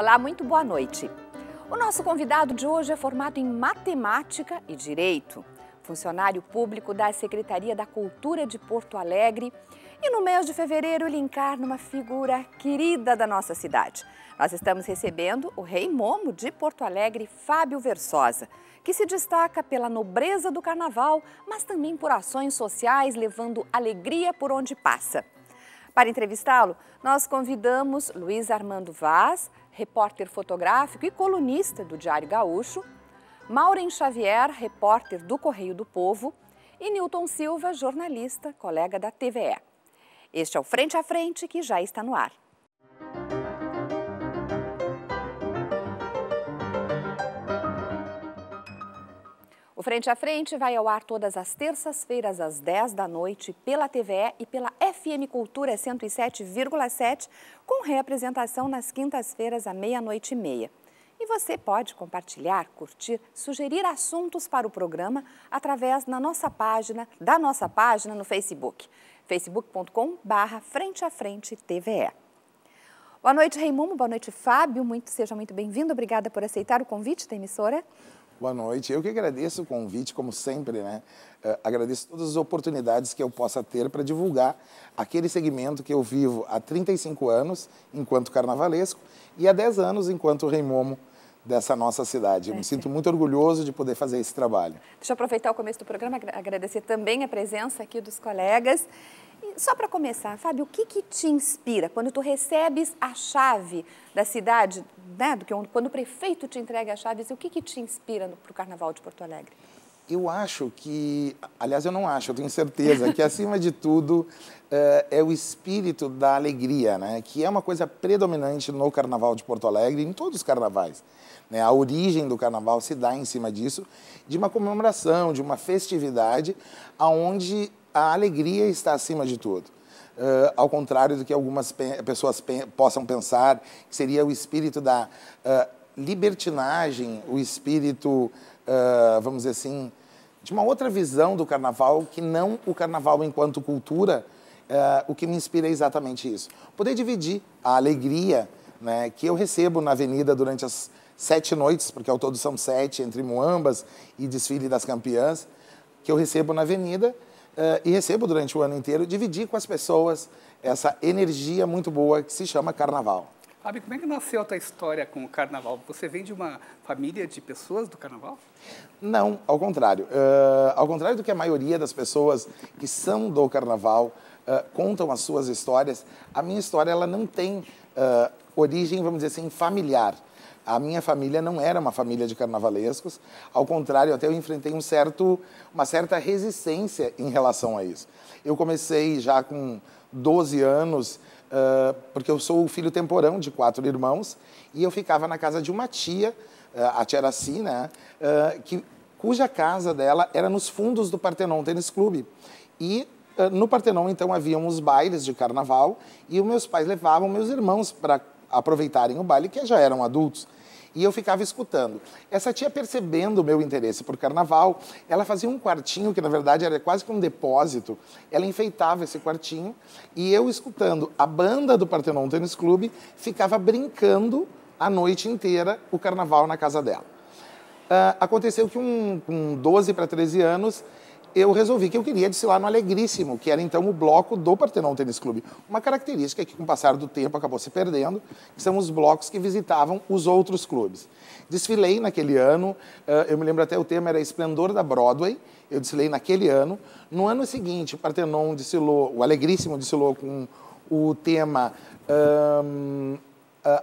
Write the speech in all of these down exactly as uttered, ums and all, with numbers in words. Olá, muito boa noite. O nosso convidado de hoje é formado em Matemática e Direito, funcionário público da Secretaria da Cultura de Porto Alegre, e no mês de fevereiro ele encarna uma figura querida da nossa cidade. Nós estamos recebendo o Rei Momo de Porto Alegre, Fábio Verçoza, que se destaca pela nobreza do carnaval, mas também por ações sociais, levando alegria por onde passa. Para entrevistá-lo, nós convidamos Luiz Armando Vaz, repórter fotográfico e colunista do Diário Gaúcho, Mauren Xavier, repórter do Correio do Povo, e Newton Silva, jornalista, colega da T V E. Este é o Frente a Frente, que já está no ar. O Frente a Frente vai ao ar todas as terças-feiras às dez da noite pela T V E e pela F M Cultura cento e sete vírgula sete, com reapresentação nas quintas-feiras à meia-noite e meia. E você pode compartilhar, curtir, sugerir assuntos para o programa através da nossa página, da nossa página no Facebook, facebook ponto com barra frente a frente T V E. Boa noite, Rei Momo, boa noite, Fábio, muito, seja muito bem-vindo, obrigada por aceitar o convite da emissora. Boa noite. Eu que agradeço o convite, como sempre, né? Uh, agradeço todas as oportunidades que eu possa ter para divulgar aquele segmento que eu vivo há trinta e cinco anos, enquanto carnavalesco, e há dez anos, enquanto Rei Momo dessa nossa cidade. Eu é, me sim. sinto muito orgulhoso de poder fazer esse trabalho. Deixa eu aproveitar o começo do programa, agradecer também a presença aqui dos colegas. E só para começar, Fábio, o que, que te inspira quando tu recebes a chave da cidade, né, do que, quando o prefeito te entrega as chaves, o que, que te inspira para o Carnaval de Porto Alegre? Eu acho que, aliás, eu não acho, eu tenho certeza, que acima de tudo é, é o espírito da alegria, né? Que é uma coisa predominante no Carnaval de Porto Alegre, em todos os carnavais. Né? A origem do Carnaval se dá em cima disso, de uma comemoração, de uma festividade, aonde a alegria está acima de tudo. Uh, ao contrário do que algumas pe pessoas pe possam pensar, que seria o espírito da uh, libertinagem, o espírito, uh, vamos dizer assim, de uma outra visão do carnaval, que não o carnaval enquanto cultura, uh, o que me inspira é exatamente isso. Poder dividir a alegria, né, que eu recebo na avenida durante as sete noites, porque ao todo são sete, entre muambas e desfile das campeãs, que eu recebo na avenida, Uh, e recebo durante o ano inteiro, dividir com as pessoas essa energia muito boa que se chama carnaval. Fábio, como é que nasceu a tua história com o carnaval? Você vem de uma família de pessoas do carnaval? Não, ao contrário. Uh, ao contrário do que a maioria das pessoas que são do carnaval uh, contam as suas histórias, a minha história ela não tem uh, origem, vamos dizer assim, familiar. A minha família não era uma família de carnavalescos, ao contrário, até eu enfrentei um certo, uma certa resistência em relação a isso. Eu comecei já com doze anos, uh, porque eu sou o filho temporão de quatro irmãos, e eu ficava na casa de uma tia, uh, a tia Araci, né, uh, que, cuja casa dela era nos fundos do Partenon Tênis Clube. E uh, no Partenon, então, haviam os bailes de carnaval, e os meus pais levavam meus irmãos para aproveitarem o baile, que já eram adultos. E eu ficava escutando. Essa tia, percebendo o meu interesse por carnaval, ela fazia um quartinho, que na verdade era quase que um depósito. Ela enfeitava esse quartinho e eu, escutando a banda do Partenon Tênis Clube, ficava brincando a noite inteira o carnaval na casa dela. Uh, aconteceu que um, com doze para treze anos, eu resolvi que eu queria desfilar no Alegríssimo, que era então o bloco do Partenon Tênis Clube. Uma característica que, com o passar do tempo, acabou se perdendo, que são os blocos que visitavam os outros clubes. Desfilei naquele ano, eu me lembro até o tema era Esplendor da Broadway, eu desfilei naquele ano. No ano seguinte, o Partenon desfilou, o Alegríssimo desfilou com o tema um,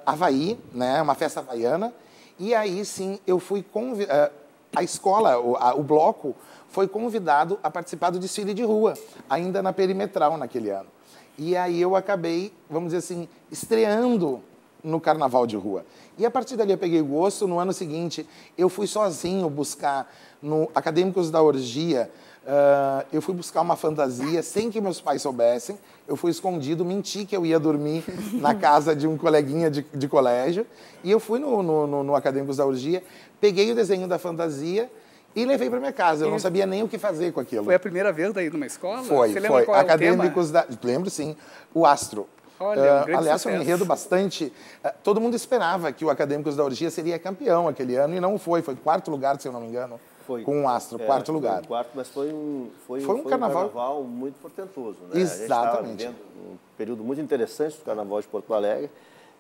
Havaí, né? Uma festa havaiana. E aí sim, eu fui convidado, a escola, o, a, o bloco, foi convidado a participar do desfile de rua, ainda na Perimetral naquele ano. E aí eu acabei, vamos dizer assim, estreando no carnaval de rua. E a partir dali eu peguei gosto. No ano seguinte, eu fui sozinho buscar, no Acadêmicos da Orgia, uh, eu fui buscar uma fantasia sem que meus pais soubessem. Eu fui escondido, menti que eu ia dormir na casa de um coleguinha de, de colégio. E eu fui no, no, no, no Acadêmicos da Orgia, peguei o desenho da fantasia e levei para minha casa. Eu não sabia nem o que fazer com aquilo. Foi a primeira vez daí numa escola? Foi, Você lembra foi. Qual é o tema? Acadêmicos da... Lembro, sim. O Astro. Olha, um uh, aliás, foi um enredo bastante... Uh, todo mundo esperava que o Acadêmicos da Orgia seria campeão aquele ano e não foi. Foi quarto lugar, se eu não me engano, foi, com um astro, é, quarto lugar. Quarto, mas foi um, foi, foi um, foi carnaval... um carnaval muito portentoso, né? Exatamente. A gente estava vivendo um período muito interessante do carnaval de Porto Alegre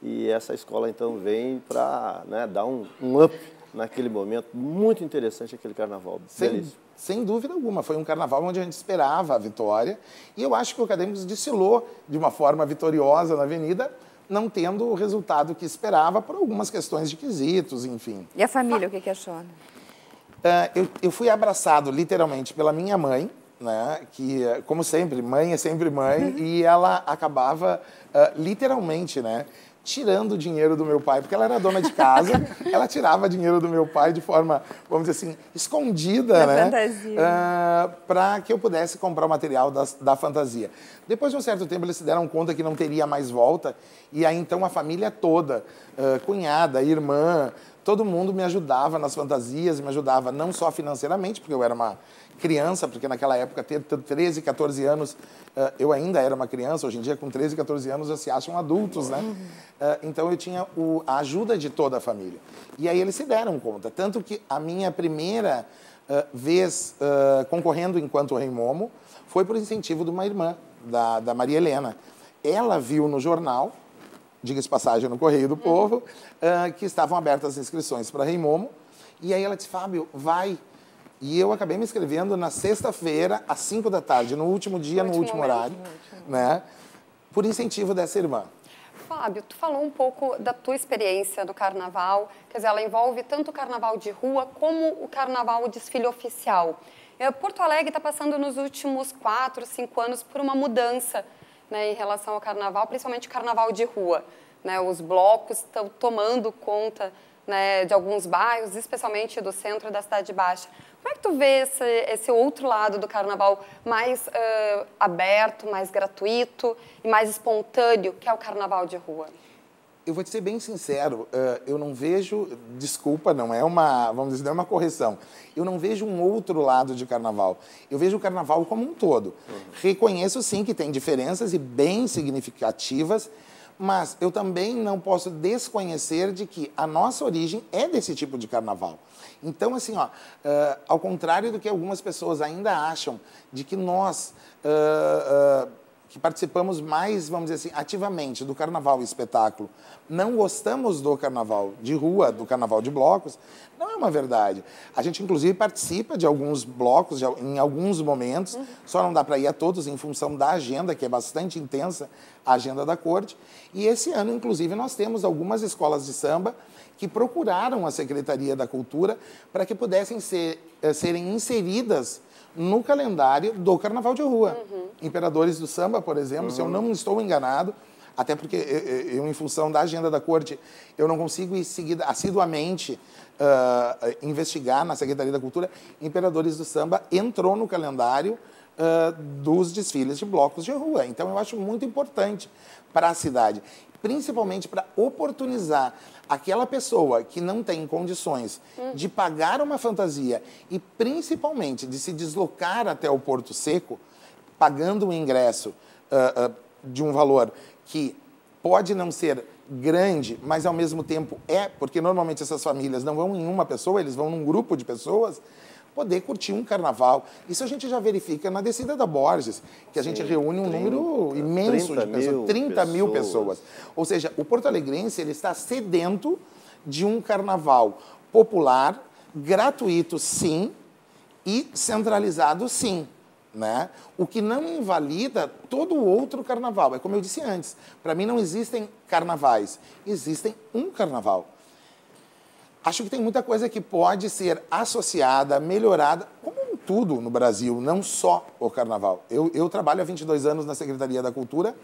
e essa escola, então, vem para, né, dar um, um up naquele momento. Muito interessante aquele carnaval. Sem, Belíssimo. Sem dúvida alguma. Foi um carnaval onde a gente esperava a vitória. E eu acho que o Acadêmicos desfilou de uma forma vitoriosa na avenida, não tendo o resultado que esperava por algumas questões de quesitos, enfim. E a família, ah. o que, que achou? Né? Uh, eu, eu fui abraçado, literalmente, pela minha mãe, né, que, como sempre, mãe é sempre mãe, e ela acabava, uh, literalmente, né, tirando o dinheiro do meu pai, porque ela era dona de casa, ela tirava dinheiro do meu pai de forma, vamos dizer assim, escondida, né? Fantasia. Uh, para que eu pudesse comprar o material da, da fantasia. Depois de um certo tempo, eles se deram conta que não teria mais volta, e aí então a família toda, uh, cunhada, irmã, todo mundo me ajudava nas fantasias, me ajudava não só financeiramente, porque eu era uma criança, porque naquela época, ter treze, quatorze anos, uh, eu ainda era uma criança, hoje em dia, com treze, quatorze anos, já se acham adultos, né? Uh, então, eu tinha o, a ajuda de toda a família. E aí, eles se deram conta. Tanto que a minha primeira uh, vez uh, concorrendo enquanto Rei Momo foi por incentivo de uma irmã, da, da Maria Helena. Ela viu no jornal, diga-se passagem, no Correio do Povo, uh, que estavam abertas as inscrições para Rei Momo. E aí ela disse, Fábio, vai. E eu acabei me inscrevendo na sexta-feira, às cinco da tarde, no último dia, no, no último, último horário, último. Né? Por incentivo dessa irmã. Fábio, tu falou um pouco da tua experiência do carnaval, quer dizer, ela envolve tanto o carnaval de rua como o carnaval, o desfile oficial. Porto Alegre está passando nos últimos quatro, cinco anos por uma mudança, né, em relação ao carnaval, principalmente o carnaval de rua, né? Os blocos estão tomando conta, né, de alguns bairros, especialmente do centro da Cidade Baixa. Como é que tu vê esse, esse outro lado do carnaval mais uh, aberto, mais gratuito e mais espontâneo, que é o carnaval de rua? Eu vou te ser bem sincero, uh, eu não vejo, desculpa, não é uma, vamos dizer, não é uma correção, eu não vejo um outro lado de carnaval. Eu vejo o carnaval como um todo. Uhum. Reconheço, sim, que tem diferenças e bem significativas, mas eu também não posso desconhecer de que a nossa origem é desse tipo de carnaval. Então, assim, ó, uh, ao contrário do que algumas pessoas ainda acham, de que nós... Uh, uh, que participamos mais, vamos dizer assim, ativamente do carnaval e espetáculo, não gostamos do carnaval de rua, do carnaval de blocos, não é uma verdade. A gente, inclusive, participa de alguns blocos, de, em alguns momentos, uhum. Só não dá para ir a todos em função da agenda, que é bastante intensa, a agenda da corte. E esse ano, inclusive, nós temos algumas escolas de samba que procuraram a Secretaria da Cultura para que pudessem ser, serem inseridas no calendário do Carnaval de Rua. Uhum. Imperadores do Samba, por exemplo, uhum. Se eu não estou enganado, até porque eu, em função da agenda da corte, eu não consigo ir seguida, assiduamente uh, investigar na Secretaria da Cultura, Imperadores do Samba entrou no calendário uh, dos desfiles de blocos de rua. Então, eu acho muito importante para a cidade, principalmente para oportunizar aquela pessoa que não tem condições de pagar uma fantasia e, principalmente, de se deslocar até o Porto Seco, pagando um ingresso uh, uh, de um valor que pode não ser grande, mas, ao mesmo tempo, é, porque, normalmente, essas famílias não vão em uma pessoa, eles vão num grupo de pessoas, poder curtir um carnaval. Isso a gente já verifica na descida da Borges, que a gente Sim, reúne um número imenso de pessoas, trinta mil pessoas. Ou seja, o porto-alegrense ele está sedento de um carnaval popular, gratuito, sim, e centralizado, sim. Né? O que não invalida todo outro carnaval. É como eu disse antes, para mim não existem carnavais, existem um carnaval. Acho que tem muita coisa que pode ser associada, melhorada, como em tudo no Brasil, não só o carnaval. Eu, eu trabalho há vinte e dois anos na Secretaria da Cultura,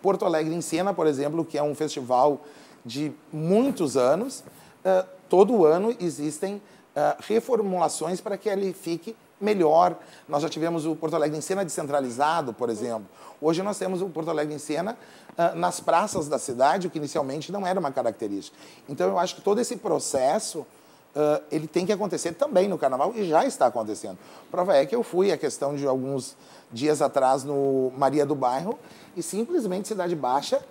Porto Alegre em Cena, por exemplo, que é um festival de muitos anos, uh, todo ano existem uh, reformulações para que ele fique melhor. Nós já tivemos o Porto Alegre em Cena descentralizado, por exemplo. Hoje nós temos o Porto Alegre em Cena uh, nas praças da cidade, o que inicialmente não era uma característica. Então, eu acho que todo esse processo, uh, ele tem que acontecer também no carnaval e já está acontecendo. Prova é que eu fui, a questão de alguns dias atrás, no Maria do Bairro, e simplesmente Cidade Baixa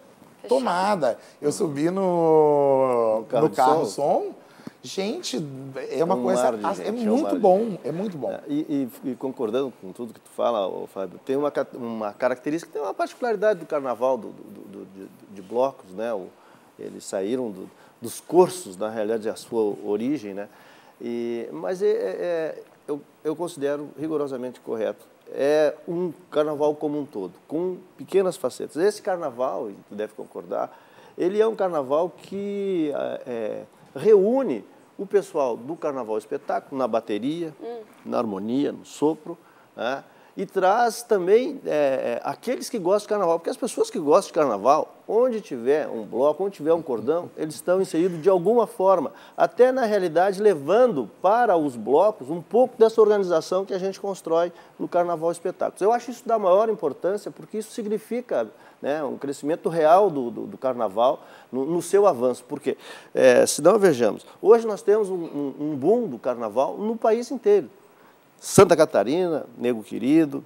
Fechado. Tomada. Eu subi no, no carro, no carro som. som. Gente, é uma um coisa... Gente, é muito é um bom, é muito bom. É, e, e, e concordando com tudo que tu fala, ô, Fábio, tem uma, uma característica, tem uma particularidade do carnaval do, do, do, de, de blocos, né? O, eles saíram do, dos cursos, na realidade, a sua origem, né? E, mas é, é, eu, eu considero rigorosamente correto. É um carnaval como um todo, com pequenas facetas. Esse carnaval, e tu deve concordar, ele é um carnaval que é, reúne o pessoal do carnaval espetáculo na bateria, hum. na harmonia, no sopro, né? E traz também é, aqueles que gostam de carnaval, porque as pessoas que gostam de carnaval, onde tiver um bloco, onde tiver um cordão, eles estão inseridos de alguma forma, até na realidade levando para os blocos um pouco dessa organização que a gente constrói no Carnaval Espetáculos. Eu acho isso da maior importância, porque isso significa, né, um crescimento real do, do, do carnaval no, no seu avanço, porque é, se não, vejamos, hoje nós temos um, um, um boom do carnaval no país inteiro. Santa Catarina, Nego Querido,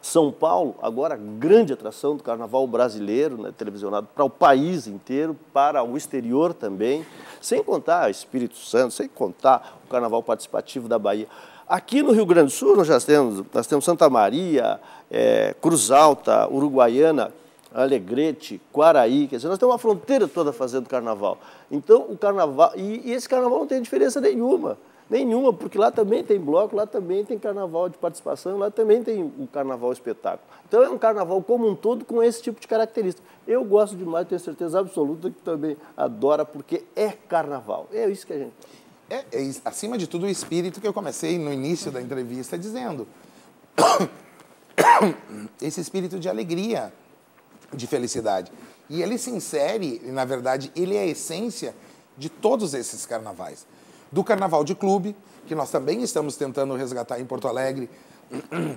São Paulo, agora grande atração do carnaval brasileiro, né, televisionado para o país inteiro, para o exterior também, sem contar Espírito Santo, sem contar o carnaval participativo da Bahia. Aqui no Rio Grande do Sul nós já temos, nós temos Santa Maria, é, Cruz Alta, Uruguaiana, Alegrete, Quaraí, quer dizer, nós temos uma fronteira toda fazendo carnaval. Então o carnaval, e, e esse carnaval não tem diferença nenhuma. Nenhuma, porque lá também tem bloco, lá também tem carnaval de participação, lá também tem o carnaval espetáculo. Então é um carnaval como um todo com esse tipo de característica. Eu gosto demais, tenho certeza absoluta que também adora, porque é carnaval. É isso que a gente... É, é acima de tudo o espírito que eu comecei no início da entrevista dizendo. Esse espírito de alegria, de felicidade. E ele se insere, na verdade, ele é a essência de todos esses carnavais. Do Carnaval de Clube, que nós também estamos tentando resgatar em Porto Alegre,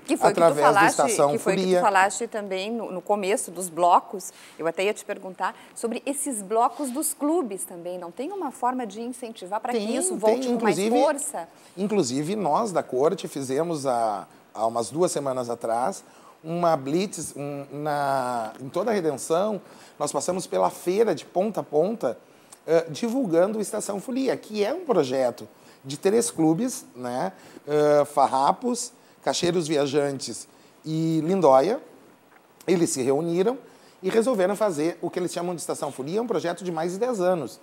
que foi através que tu falaste, da Estação Folia. Que foi que tu falaste também no, no começo dos blocos, eu até ia te perguntar, sobre esses blocos dos clubes também, não tem uma forma de incentivar para que isso volte tem, com mais força? Inclusive, nós da Corte fizemos há, há umas duas semanas atrás uma blitz um, na, em toda a Redenção, nós passamos pela feira de ponta a ponta, Uh, divulgando o Estação Folia, que é um projeto de três clubes, né? uh, Farrapos, Caxeiros Viajantes e Lindóia. Eles se reuniram e resolveram fazer o que eles chamam de Estação Folia, um projeto de mais de dez anos.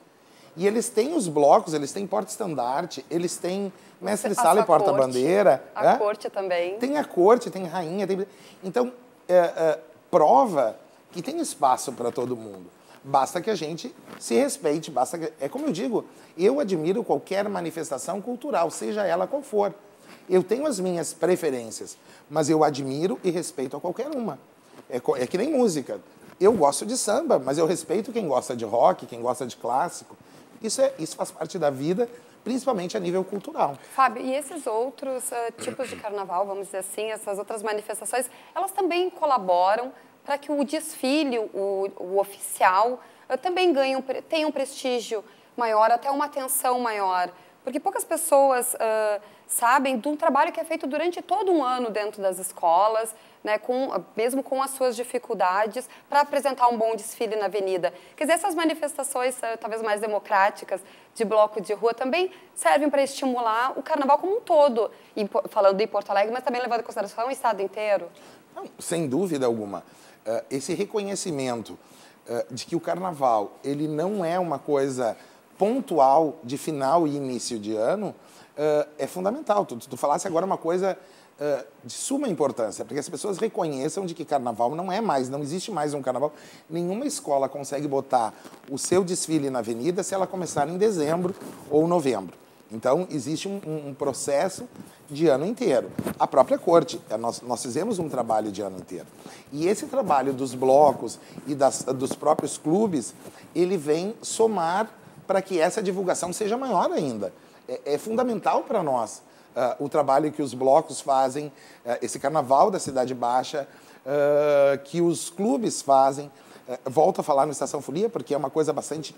E eles têm os blocos, eles têm porta-estandarte, eles têm mestre-sala e porta-bandeira. A é? corte também. Tem a corte, tem rainha. Tem... Então, uh, uh, prova que tem espaço para todo mundo. Basta que a gente se respeite, basta que... É como eu digo, eu admiro qualquer manifestação cultural, seja ela qual for. Eu tenho as minhas preferências, mas eu admiro e respeito a qualquer uma. É, co... é que nem música. Eu gosto de samba, mas eu respeito quem gosta de rock, quem gosta de clássico. Isso, é, isso faz parte da vida, principalmente a nível cultural. Fábio, e esses outros uh, tipos de carnaval, vamos dizer assim, essas outras manifestações, elas também colaboram para que o desfile, o, o oficial, também ganhe um, tenha um prestígio maior, até uma atenção maior. Porque poucas pessoas uh, sabem de um trabalho que é feito durante todo um ano dentro das escolas, né, com, mesmo com as suas dificuldades, para apresentar um bom desfile na avenida. Quer dizer, essas manifestações, uh, talvez mais democráticas, de bloco de rua, também servem para estimular o carnaval como um todo. E, falando de Porto Alegre, mas também levando em consideração o estado inteiro. Não, sem dúvida alguma. Uh, esse reconhecimento uh, de que o carnaval ele não é uma coisa pontual de final e início de ano uh, é fundamental. Tu, tu falasse agora uma coisa uh, de suma importância, porque as pessoas reconheçam de que carnaval não é mais, não existe mais um carnaval. Nenhuma escola consegue botar o seu desfile na avenida se ela começar em dezembro ou novembro. Então, existe um, um processo de ano inteiro. A própria corte, nós, nós fizemos um trabalho de ano inteiro. E esse trabalho dos blocos e das, dos próprios clubes, ele vem somar para que essa divulgação seja maior ainda. É, é fundamental para nós uh, o trabalho que os blocos fazem, uh, esse carnaval da Cidade Baixa, uh, que os clubes fazem. Uh, volto a falar no Estação Folia, porque é uma coisa bastante...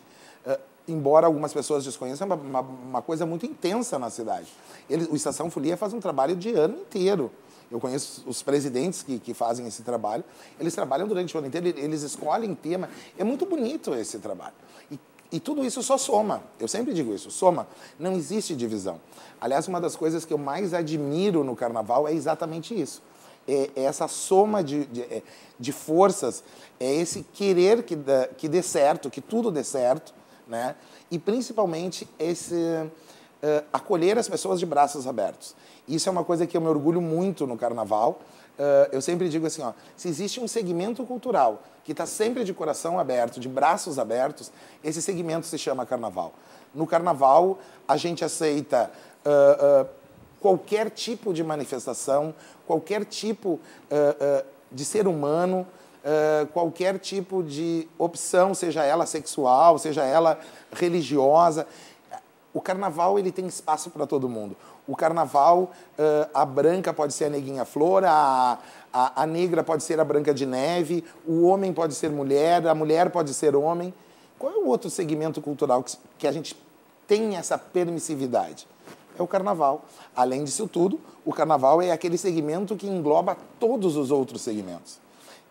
Uh, embora algumas pessoas desconheçam, é uma, uma, uma coisa muito intensa na cidade. Ele, o Estação Folia faz um trabalho de ano inteiro. eu conheço os presidentes que, que fazem esse trabalho, eles trabalham durante o ano inteiro, eles escolhem tema, é muito bonito esse trabalho. E E tudo isso só soma, eu sempre digo isso, soma, não existe divisão. Aliás, uma das coisas que eu mais admiro no carnaval é exatamente isso, é, é essa soma de, de, de forças, é esse querer que, dá, que dê certo, que tudo dê certo, né? E principalmente esse uh, acolher as pessoas de braços abertos. Isso é uma coisa que eu me orgulho muito no carnaval. Uh, eu sempre digo assim, ó, se existe um segmento cultural que está sempre de coração aberto, de braços abertos, esse segmento se chama carnaval. No carnaval, a gente aceita uh, uh, qualquer tipo de manifestação, qualquer tipo uh, uh, de ser humano, uh, qualquer tipo de opção, seja ela sexual, seja ela religiosa. O carnaval, ele tem espaço para todo mundo. O carnaval, a branca pode ser a neguinha flor, a, a, a negra pode ser a Branca de Neve, o homem pode ser mulher, a mulher pode ser homem. Qual é o outro segmento cultural que, que a gente tem essa permissividade? É o carnaval. Além disso tudo, o carnaval é aquele segmento que engloba todos os outros segmentos.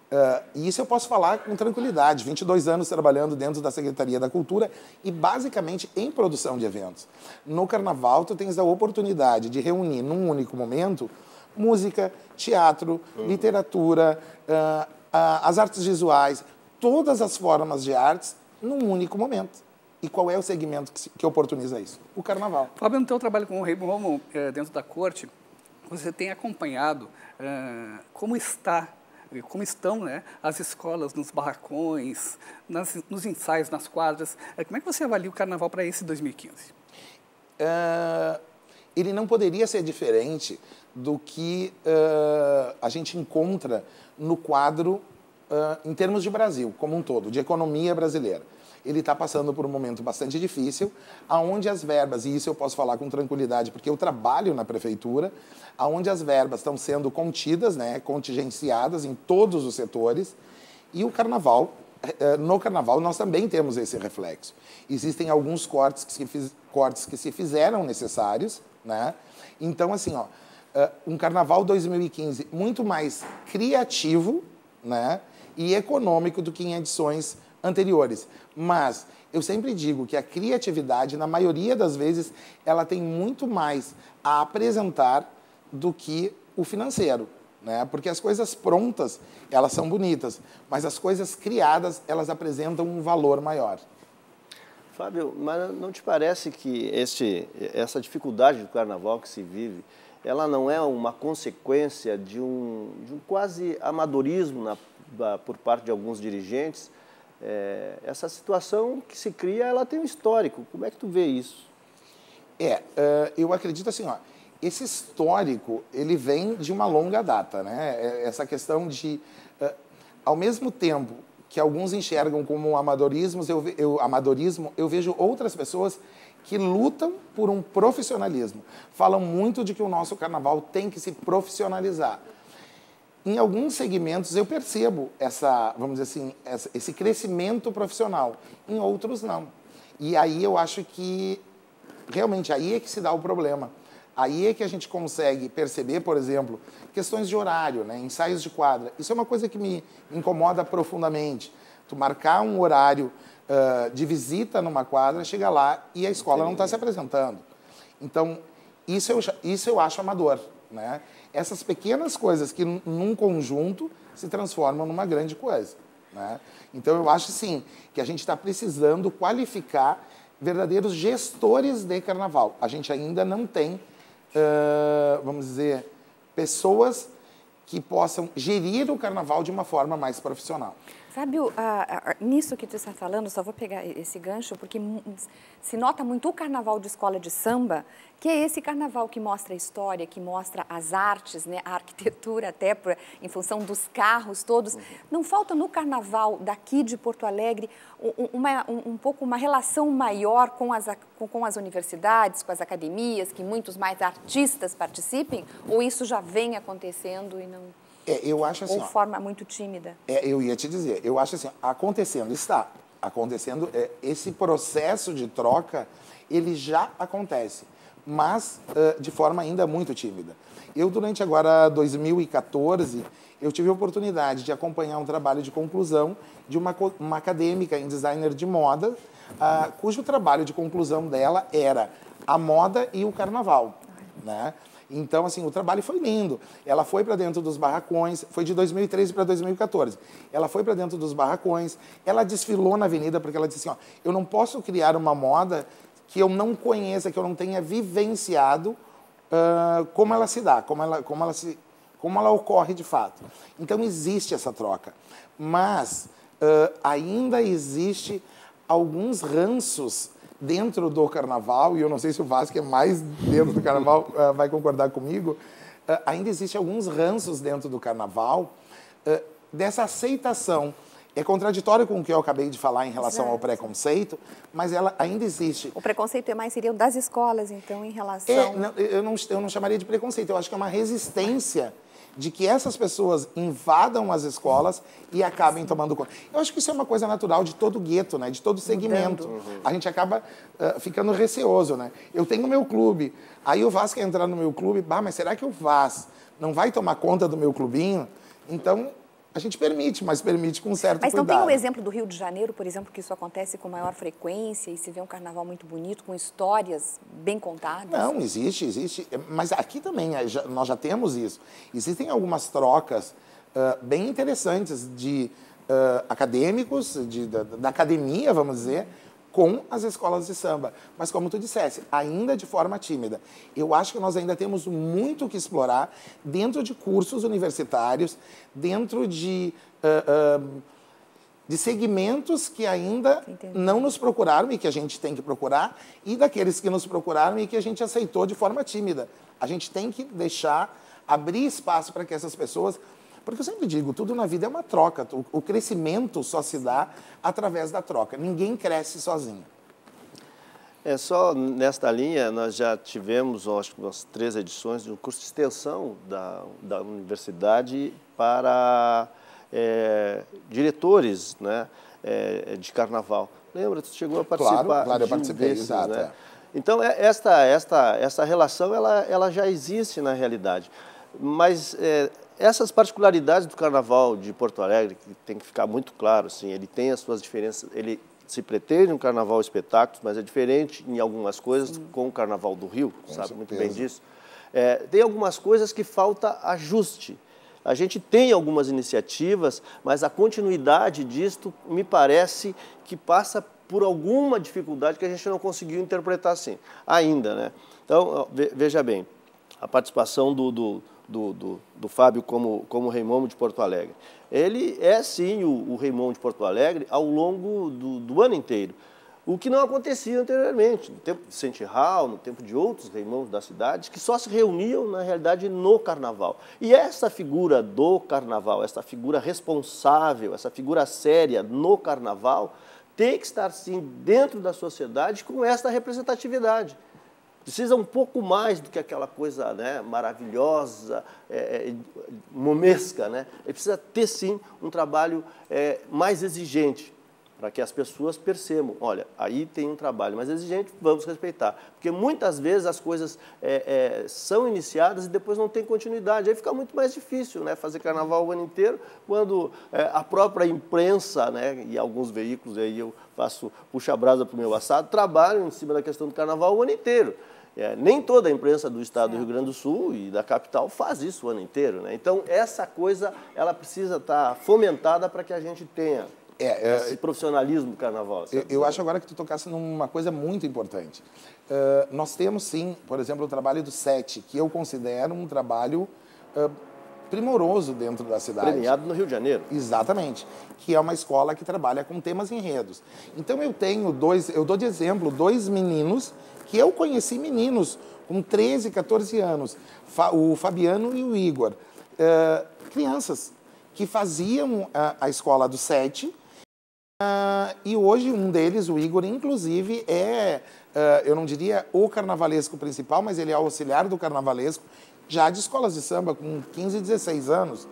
Uh, e isso eu posso falar com tranquilidade, vinte e dois anos trabalhando dentro da Secretaria da Cultura e basicamente em produção de eventos. No carnaval, tu tens a oportunidade de reunir num único momento música, teatro, uhum. literatura, uh, uh, as artes visuais, todas as formas de artes num único momento. E qual é o segmento que, se, que oportuniza isso? O carnaval. Fábio, no teu trabalho com o Rei Momo dentro da corte, você tem acompanhado uh, como está como estão, né, as escolas nos barracões, nas, nos ensaios, nas quadras. Como é que você avalia o carnaval para esse dois mil e quinze? Uh, ele não poderia ser diferente do que uh, a gente encontra no quadro, uh, em termos de Brasil, como um todo, de economia brasileira. Ele está passando por um momento bastante difícil, aonde as verbas, e isso eu posso falar com tranquilidade, porque eu trabalho na prefeitura, aonde as verbas estão sendo contidas, né, contingenciadas em todos os setores, e o carnaval, no carnaval nós também temos esse reflexo. Existem alguns cortes que se, fiz, cortes que se fizeram necessários, né? Então, assim, ó, um carnaval dois mil e quinze muito mais criativo, né, e econômico do que em edições anteriores, mas eu sempre digo que a criatividade, na maioria das vezes, ela tem muito mais a apresentar do que o financeiro, né? Porque as coisas prontas, elas são bonitas, mas as coisas criadas, elas apresentam um valor maior. Fábio, mas não te parece que este, essa dificuldade do carnaval que se vive, ela não é uma consequência de um, de um quase amadorismo na, da, por parte de alguns dirigentes? É, essa situação que se cria, ela tem um histórico. Como é que tu vê isso? É, uh, eu acredito assim, ó, esse histórico, ele vem de uma longa data, né? Essa questão de, uh, ao mesmo tempo que alguns enxergam como amadorismo, eu, eu, amadorismo, eu vejo outras pessoas que lutam por um profissionalismo. Falam muito de que o nosso carnaval tem que se profissionalizar. Em alguns segmentos eu percebo essa, vamos dizer assim, essa, esse crescimento profissional, em outros não. E aí eu acho que realmente aí é que se dá o problema. Aí é que a gente consegue perceber, por exemplo, questões de horário, né, ensaios de quadra. Isso é uma coisa que me incomoda profundamente. Tu marcar um horário uh, de visita numa quadra, chega lá e a escola não está se apresentando. Então, isso eu, isso eu acho amador, né? Essas pequenas coisas que, num conjunto, se transformam numa grande coisa, né? Então, eu acho, sim, que a gente está precisando qualificar verdadeiros gestores de carnaval. A gente ainda não tem, uh, vamos dizer, pessoas que possam gerir o carnaval de uma forma mais profissional. Sabe, uh, uh, nisso que tu está falando, só vou pegar esse gancho, porque se nota muito o carnaval de escola de samba, que é esse carnaval que mostra a história, que mostra as artes, né, a arquitetura até, por, em função dos carros todos. Uhum. Não falta no carnaval daqui de Porto Alegre uma, um, um pouco uma relação maior com as, com, com as universidades, com as academias, que muitos mais artistas participem? Ou isso já vem acontecendo e não... É, eu acho assim, ou forma ó, muito tímida. É, eu ia te dizer, eu acho assim, acontecendo, está acontecendo, é, esse processo de troca, ele já acontece. mas uh, de forma ainda muito tímida. Eu, durante agora dois mil e quatorze, eu tive a oportunidade de acompanhar um trabalho de conclusão de uma, uma acadêmica em designer de moda, uh, cujo trabalho de conclusão dela era a moda e o carnaval, né? Então, assim, o trabalho foi lindo. Ela foi para dentro dos barracões, foi de dois mil e treze para dois mil e quatorze. Ela foi para dentro dos barracões, ela desfilou na avenida, porque ela disse assim, ó, eu não posso criar uma moda que eu não conheça, que eu não tenha vivenciado uh, como ela se dá, como ela, como, ela se, como ela ocorre de fato. Então, existe essa troca. Mas uh, ainda existe alguns ranços dentro do carnaval, e eu não sei se o Vaz, que é mais dentro do carnaval, uh, vai concordar comigo, uh, ainda existe alguns ranços dentro do carnaval uh, dessa aceitação. É contraditório com o que eu acabei de falar em relação Exato. Ao preconceito, mas ela ainda existe. O preconceito é mais, seria das escolas, então, em relação... É, não, eu, não, eu não chamaria de preconceito, eu acho que é uma resistência de que essas pessoas invadam as escolas e acabem tomando conta. Eu acho que isso é uma coisa natural de todo gueto, né? De todo segmento. Uhum. A gente acaba uh, ficando receoso, né? Eu tenho meu clube, aí o Vaz quer entrar no meu clube, bah, mas será que o Vaz não vai tomar conta do meu clubinho? Então, a gente permite, mas permite com um certo cuidado. Mas não cuidado. Tem o exemplo do Rio de Janeiro, por exemplo, que isso acontece com maior frequência e se vê um carnaval muito bonito, com histórias bem contadas? Não, existe, existe. Mas aqui também, nós já temos isso. Existem algumas trocas uh, bem interessantes de uh, acadêmicos, de, da, da academia, vamos dizer, com as escolas de samba. Mas como tu dissesse, ainda de forma tímida. Eu acho que nós ainda temos muito que explorar dentro de cursos universitários, dentro de, uh, uh, de segmentos que ainda Entendi. Não nos procuraram e que a gente tem que procurar, e daqueles que nos procuraram e que a gente aceitou de forma tímida. A gente tem que deixar, abrir espaço para que essas pessoas... Porque eu sempre digo, tudo na vida é uma troca. O crescimento só se dá através da troca. Ninguém cresce sozinho. É só nesta linha, nós já tivemos, acho que umas três edições de um curso de extensão da, da universidade para é, diretores, né, é, de carnaval. Lembra, tu chegou a participar? Claro, claro, eu participei, exato. Né? É. Então, esta, esta, essa relação, ela, ela já existe na realidade. Mas... É, essas particularidades do Carnaval de Porto Alegre, que tem que ficar muito claro, assim, ele tem as suas diferenças, ele se pretende um Carnaval espetáculo, mas é diferente em algumas coisas com o Carnaval do Rio, com sabe certeza. Muito bem disso. É, tem algumas coisas que falta ajuste. A gente tem algumas iniciativas, mas a continuidade disto me parece que passa por alguma dificuldade que a gente não conseguiu interpretar assim, ainda, né? Então, veja bem, a participação do... do Do, do, do Fábio como, como Rei Momo de Porto Alegre. Ele é, sim, o, o Rei Momo de Porto Alegre ao longo do, do ano inteiro, o que não acontecia anteriormente, no tempo de Central, no tempo de outros Rei Momos da cidade, que só se reuniam, na realidade, no Carnaval. E essa figura do Carnaval, essa figura responsável, essa figura séria no Carnaval, tem que estar, sim, dentro da sociedade com essa representatividade. Precisa um pouco mais do que aquela coisa, né, maravilhosa, é, é, momesca, né? Ele precisa ter, sim, um trabalho é, mais exigente para que as pessoas percebam. Olha, aí tem um trabalho mais exigente, vamos respeitar. Porque muitas vezes as coisas é, é, são iniciadas e depois não tem continuidade. Aí fica muito mais difícil, né, fazer carnaval o ano inteiro, quando é, a própria imprensa, né, e alguns veículos, aí eu faço puxa a brasa para o meu assado, trabalham em cima da questão do carnaval o ano inteiro. É, nem toda a imprensa do estado do Rio Grande do Sul e da capital faz isso o ano inteiro, né? Então, essa coisa, ela precisa estar fomentada para que a gente tenha é, esse é, profissionalismo do carnaval. Eu, eu acho agora que tu tocasse numa coisa muito importante. Uh, nós temos, sim, por exemplo, o trabalho do CETE, que eu considero um trabalho uh, primoroso dentro da cidade. Premiado no Rio de Janeiro. Exatamente. Que é uma escola que trabalha com temas e enredos. Então, eu tenho dois, eu dou de exemplo, dois meninos... que eu conheci meninos com treze, quatorze anos, o Fabiano e o Igor, uh, crianças que faziam a, a escola do sete, uh, e hoje um deles, o Igor, inclusive, é, uh, eu não diria o carnavalesco principal, mas ele é auxiliar do carnavalesco, já de escolas de samba, com quinze, dezesseis anos.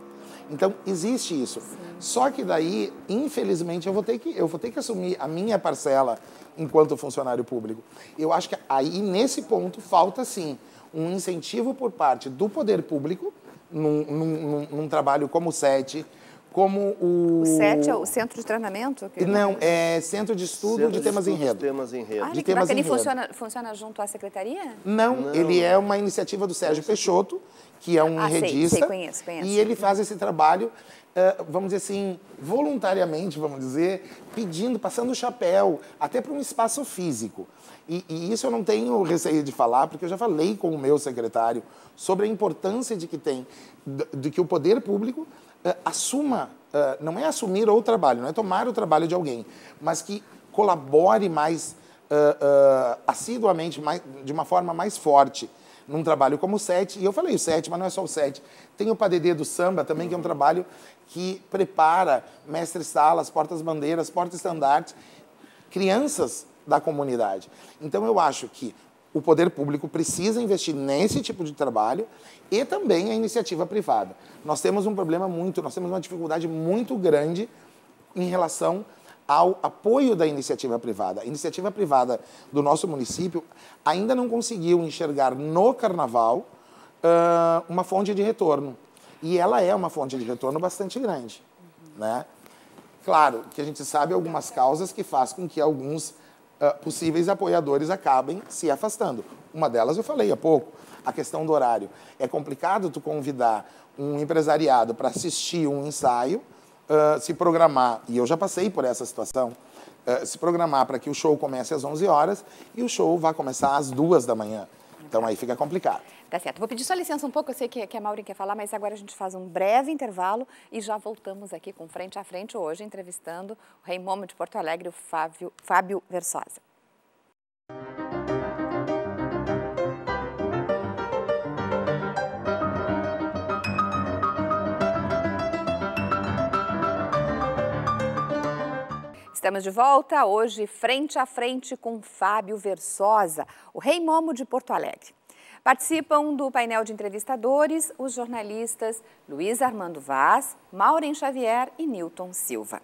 Então, existe isso. Sim. Só que daí, infelizmente, eu vou ter que, eu vou ter que assumir a minha parcela enquanto funcionário público. Eu acho que aí, nesse ponto, falta, sim, um incentivo por parte do poder público, num, num, num trabalho como o CETE, como o... O CETE é o Centro de Treinamento? Que... Não, é Centro de Estudo Centro de, de Temas Enredo. Centro de Temas Enredo. Ah, de que temas ele enredo. Funciona, funciona junto à Secretaria? Não, Não, ele é uma iniciativa do Sérgio Peixoto, que é um ah, enredista, sei, sei, conheço, conheço. E ele faz esse trabalho, vamos dizer assim, voluntariamente, vamos dizer, pedindo, passando o chapéu, até para um espaço físico. E, e isso eu não tenho receio de falar, porque eu já falei com o meu secretário sobre a importância de que tem, de que o poder público assuma, não é assumir o trabalho, não é tomar o trabalho de alguém, mas que colabore mais uh, uh, assiduamente, mais, de uma forma mais forte, num trabalho como o CETE. E eu falei o CETE, mas não é só o CETE. Tem o PADÊ do Samba também, que é um trabalho que prepara mestres-salas, portas-bandeiras, porta-estandartes, crianças da comunidade. Então, eu acho que o poder público precisa investir nesse tipo de trabalho e também a iniciativa privada. Nós temos um problema muito, nós temos uma dificuldade muito grande em relação ao apoio da iniciativa privada. A iniciativa privada do nosso município ainda não conseguiu enxergar no carnaval uh, uma fonte de retorno. E ela é uma fonte de retorno bastante grande. Uhum. Né? Claro que a gente sabe algumas causas que faz com que alguns... Uh, possíveis apoiadores acabem se afastando. Uma delas eu falei há pouco, a questão do horário. É complicado tu convidar um empresariado para assistir um ensaio, uh, se programar, e eu já passei por essa situação, uh, se programar para que o show comece às onze horas e o show vai começar às duas da manhã. Então aí fica complicado. Tá certo. Vou pedir só licença um pouco, eu sei que, que a Mauren quer falar, mas agora a gente faz um breve intervalo e já voltamos aqui com Frente a Frente hoje, entrevistando o Rei Momo de Porto Alegre, o Fábio, Fábio Verçoza. Estamos de volta hoje, Frente a Frente com Fábio Verçoza, o Rei Momo de Porto Alegre. Participam do painel de entrevistadores os jornalistas Luiz Armando Vaz, Mauren Xavier e Newton Silva.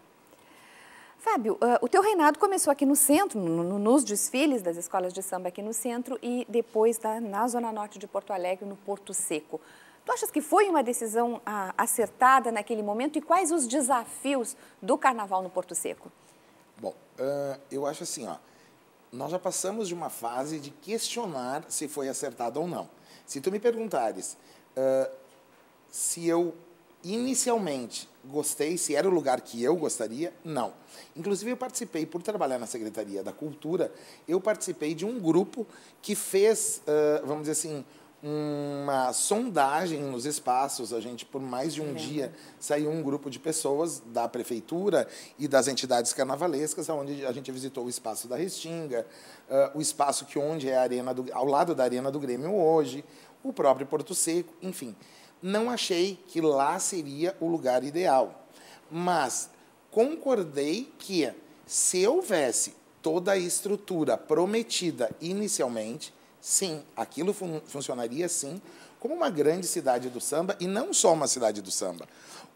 Fábio, o teu reinado começou aqui no centro, nos desfiles das escolas de samba aqui no centro e depois na Zona Norte de Porto Alegre, no Porto Seco. Tu achas que foi uma decisão acertada naquele momento e quais os desafios do carnaval no Porto Seco? Bom, uh, eu acho assim, ó, nós já passamos de uma fase de questionar se foi acertado ou não. Se tu me perguntares uh, se eu inicialmente gostei, se era o lugar que eu gostaria, não. Inclusive, eu participei, por trabalhar na Secretaria da Cultura, eu participei de um grupo que fez, uh, vamos dizer assim, uma sondagem nos espaços. A gente, por mais de um dia, saiu um grupo de pessoas da prefeitura e das entidades carnavalescas, onde a gente visitou o espaço da Restinga, uh, o espaço que onde é a Arena do, ao lado da Arena do Grêmio hoje, o próprio Porto Seco, enfim. Não achei que lá seria o lugar ideal, mas concordei que, se houvesse toda a estrutura prometida inicialmente, sim, aquilo fun funcionaria, sim, como uma grande cidade do samba, e não só uma cidade do samba,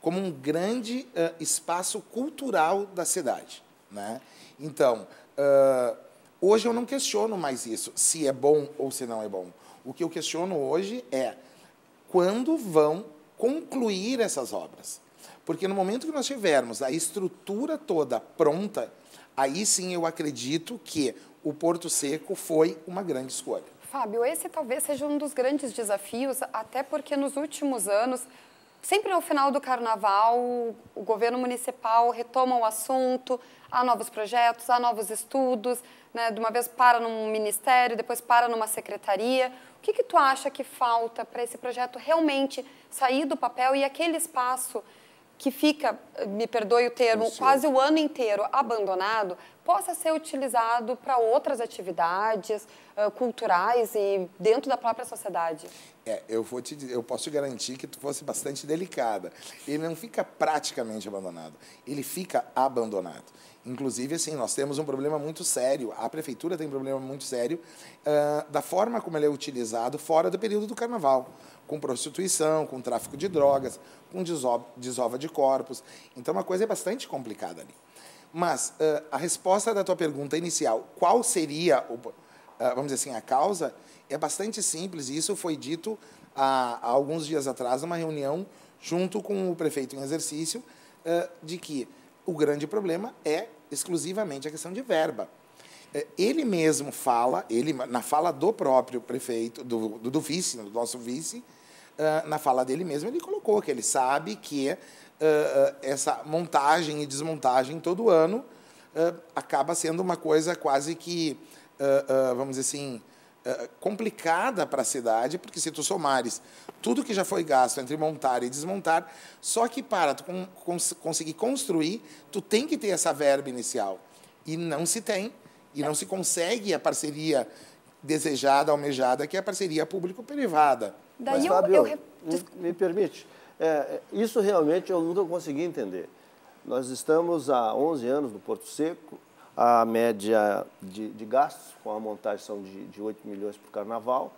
como um grande uh, espaço cultural da cidade. Né? Então, uh, hoje eu não questiono mais isso, se é bom ou se não é bom. O que eu questiono hoje é quando vão concluir essas obras. Porque no momento que nós tivermos a estrutura toda pronta, aí sim eu acredito que o Porto Seco foi uma grande escolha. Fábio, esse talvez seja um dos grandes desafios, até porque nos últimos anos, sempre no final do carnaval, o governo municipal retoma o assunto, há novos projetos, há novos estudos, né? De uma vez para num ministério, depois para numa secretaria. O que que tu acha que falta para esse projeto realmente sair do papel e aquele espaço que fica, me perdoe o termo, quase o ano inteiro abandonado, possa ser utilizado para outras atividades uh, culturais e dentro da própria sociedade? É, eu, vou te, eu posso te garantir que tu fosse bastante delicada. Ele não fica praticamente abandonado, ele fica abandonado. Inclusive, assim, nós temos um problema muito sério, a prefeitura tem um problema muito sério uh, da forma como ele é utilizado fora do período do carnaval. com prostituição, com tráfico de drogas, com desova de corpos. Então, uma coisa é bastante complicada ali. Mas uh, a resposta da tua pergunta inicial, qual seria, o, uh, vamos dizer assim, a causa, é bastante simples. E isso foi dito há, há alguns dias atrás, numa reunião junto com o prefeito em exercício, uh, de que o grande problema é exclusivamente a questão de verba. Ele mesmo fala, ele, na fala do próprio prefeito, do, do, do vice, do nosso vice, uh, na fala dele mesmo, ele colocou que ele sabe que uh, essa montagem e desmontagem todo ano uh, acaba sendo uma coisa quase que, uh, uh, vamos dizer assim, uh, complicada para a cidade, porque se tu somares tudo que já foi gasto entre montar e desmontar, só que para tu con- cons- conseguir construir, tu tem que ter essa verba inicial. E não se tem. E não se consegue a parceria desejada, almejada, que é a parceria público-privada. Mas, eu, Fábio, eu re... me, me permite, é, isso realmente eu nunca consegui entender. Nós estamos há onze anos no Porto Seco, a média de, de gastos com a montagem são de, de oito milhões por carnaval,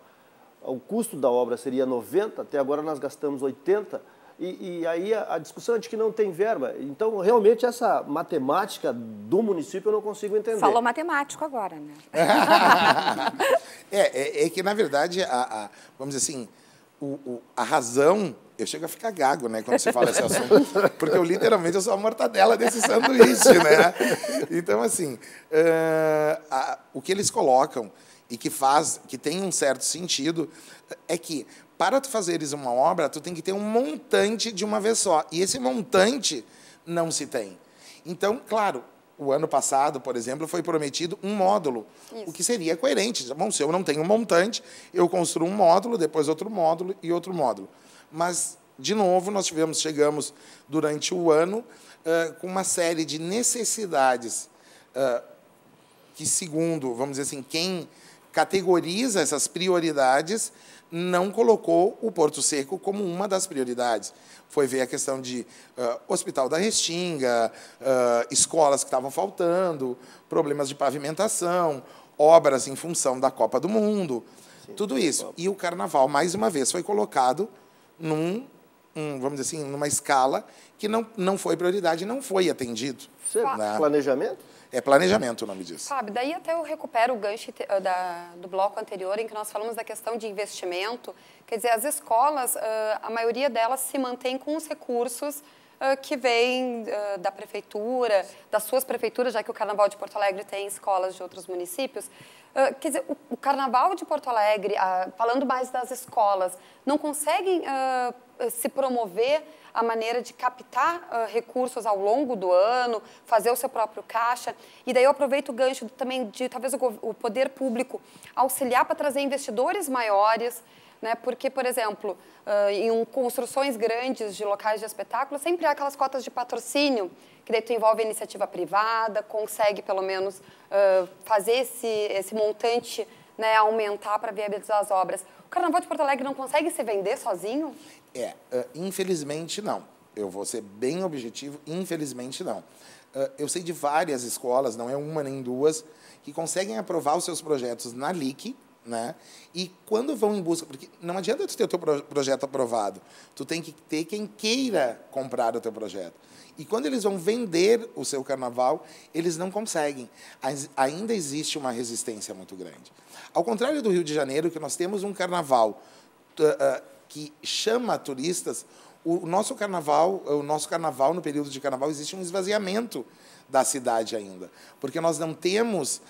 o custo da obra seria noventa, até agora nós gastamos oitenta, E, e aí a, a discussão é de que não tem verba. Então, realmente, essa matemática do município eu não consigo entender. Falou matemático agora, né? é, é, é que, na verdade, a, a, vamos dizer assim, o, o, a razão... Eu chego a ficar gago, né, quando se fala esse assunto, porque eu, literalmente, eu sou a mortadela desse sanduíche, né? Então, assim, uh, a, o que eles colocam e que faz, que tem um certo sentido, é que... Para tu fazeres uma obra, tu tem que ter um montante de uma vez só. E esse montante não se tem. Então, claro, o ano passado, por exemplo, foi prometido um módulo, Isso. o que seria coerente. Bom, se eu não tenho um montante, eu construo um módulo, depois outro módulo e outro módulo. Mas, de novo, nós tivemos, chegamos durante o ano uh, com uma série de necessidades uh, que, segundo, vamos dizer assim, quem categoriza essas prioridades... não colocou o Porto Seco como uma das prioridades. Foi ver a questão de uh, hospital da Restinga, uh, escolas que estavam faltando, problemas de pavimentação, obras em função da Copa do Mundo, Sim, tudo isso. E o Carnaval, mais uma vez, foi colocado num, um, vamos dizer assim, numa escala que não, não foi prioridade, não foi atendido. Né? Planejamento? É planejamento o nome disso. Sabe, daí até eu recupero o gancho da, do bloco anterior, em que nós falamos da questão de investimento. Quer dizer, as escolas, a maioria delas se mantém com os recursos que vêm da prefeitura, das suas prefeituras, já que o Carnaval de Porto Alegre tem escolas de outros municípios. Quer dizer, o Carnaval de Porto Alegre, falando mais das escolas, não conseguem se promover a maneira de captar uh, recursos ao longo do ano, fazer o seu próprio caixa. E daí eu aproveito o gancho também de talvez o, o poder público auxiliar para trazer investidores maiores, né? Porque, por exemplo, uh, em um, construções grandes de locais de espetáculo, sempre há aquelas cotas de patrocínio, que daí tu envolve a iniciativa privada, consegue pelo menos uh, fazer esse, esse montante, né, aumentar para viabilizar as obras. O Carnaval de Porto Alegre não consegue se vender sozinho? É, uh, infelizmente não. Eu vou ser bem objetivo, infelizmente não. Uh, eu sei de várias escolas, não é uma nem duas, que conseguem aprovar os seus projetos na L I C, né? E quando vão em busca... Porque não adianta tu ter o teu pro projeto aprovado. Tu tem que ter quem queira comprar o teu projeto. E quando eles vão vender o seu carnaval, eles não conseguem. Ainda existe uma resistência muito grande. Ao contrário do Rio de Janeiro, que nós temos um carnaval uh, que chama turistas, o nosso carnaval, o nosso carnaval, no período de carnaval, existe um esvaziamento da cidade ainda, porque nós não temos uh,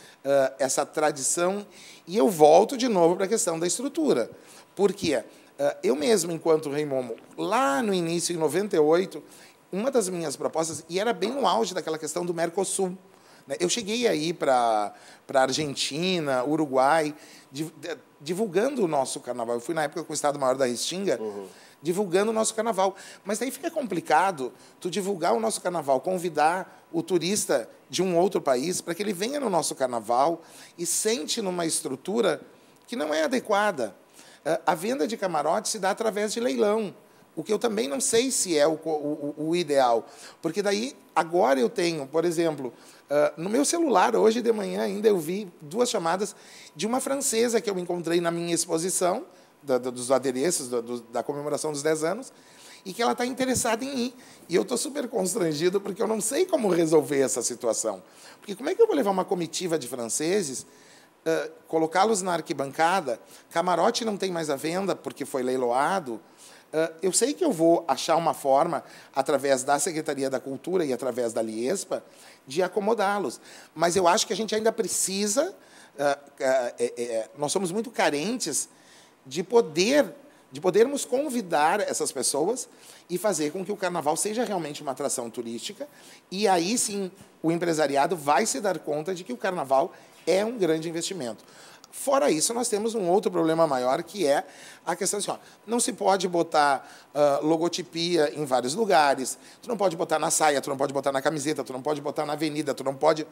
essa tradição. E eu volto de novo para a questão da estrutura. Por quê? Uh, eu mesmo, enquanto Rei Momo, lá no início, em noventa e oito... uma das minhas propostas, e era bem no auge daquela questão do Mercosul. Né? Eu cheguei aí para a Argentina, Uruguai, div, divulgando o nosso carnaval. Eu fui, na época, com o Estado-Maior da Restinga, uhum. divulgando o nosso carnaval. Mas daí fica complicado tu divulgar o nosso carnaval, convidar o turista de um outro país para que ele venha no nosso carnaval e sente numa estrutura que não é adequada. A venda de camarote se dá através de leilão. O que eu também não sei se é o, o, o ideal. Porque daí, agora eu tenho, por exemplo, uh, no meu celular, hoje de manhã ainda, eu vi duas chamadas de uma francesa que eu encontrei na minha exposição, da, da, dos aderêncios da, do, da comemoração dos dez anos, e que ela está interessada em ir. E eu estou super constrangido, porque eu não sei como resolver essa situação. Porque como é que eu vou levar uma comitiva de franceses, uh, colocá-los na arquibancada, camarote não tem mais à venda, porque foi leiloado. Uh, eu sei que eu vou achar uma forma, através da Secretaria da Cultura e através da Liespa, de acomodá-los. Mas eu acho que a gente ainda precisa... Uh, uh, é, é, nós somos muito carentes de poder... de podermos convidar essas pessoas e fazer com que o carnaval seja realmente uma atração turística. E aí, sim, o empresariado vai se dar conta de que o carnaval é um grande investimento. Fora isso, nós temos um outro problema maior, que é a questão assim, ó, não se pode botar uh, logotipia em vários lugares, tu não pode botar na saia, tu não pode botar na camiseta, tu não pode botar na avenida, tu não pode...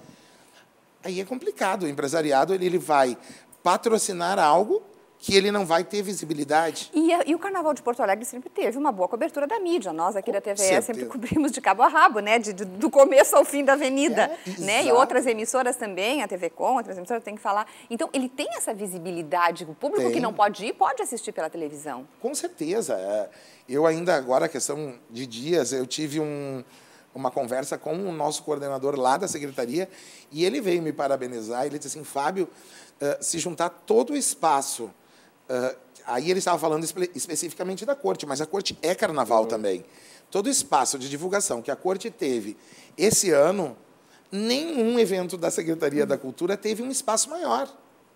Aí é complicado. O empresariado ele, ele vai patrocinar algo que ele não vai ter visibilidade. E, e o Carnaval de Porto Alegre sempre teve uma boa cobertura da mídia. Nós aqui da T V E sempre cobrimos de cabo a rabo, né? De, de, do começo ao fim da avenida. É, né? E outras emissoras também, a T V Com, outras emissoras tem que falar. Então, ele tem essa visibilidade. O público tem. Que não pode ir, pode assistir pela televisão. Com certeza. Eu ainda agora, a questão de dias, eu tive um, uma conversa com o nosso coordenador lá da Secretaria e ele veio me parabenizar. Ele disse assim, Fábio, se juntar todo o espaço... Uh, aí ele estava falando espe especificamente da corte, mas a corte é carnaval uhum. também. Todo o espaço de divulgação que a corte teve esse ano, nenhum evento da Secretaria uhum. da Cultura teve um espaço maior.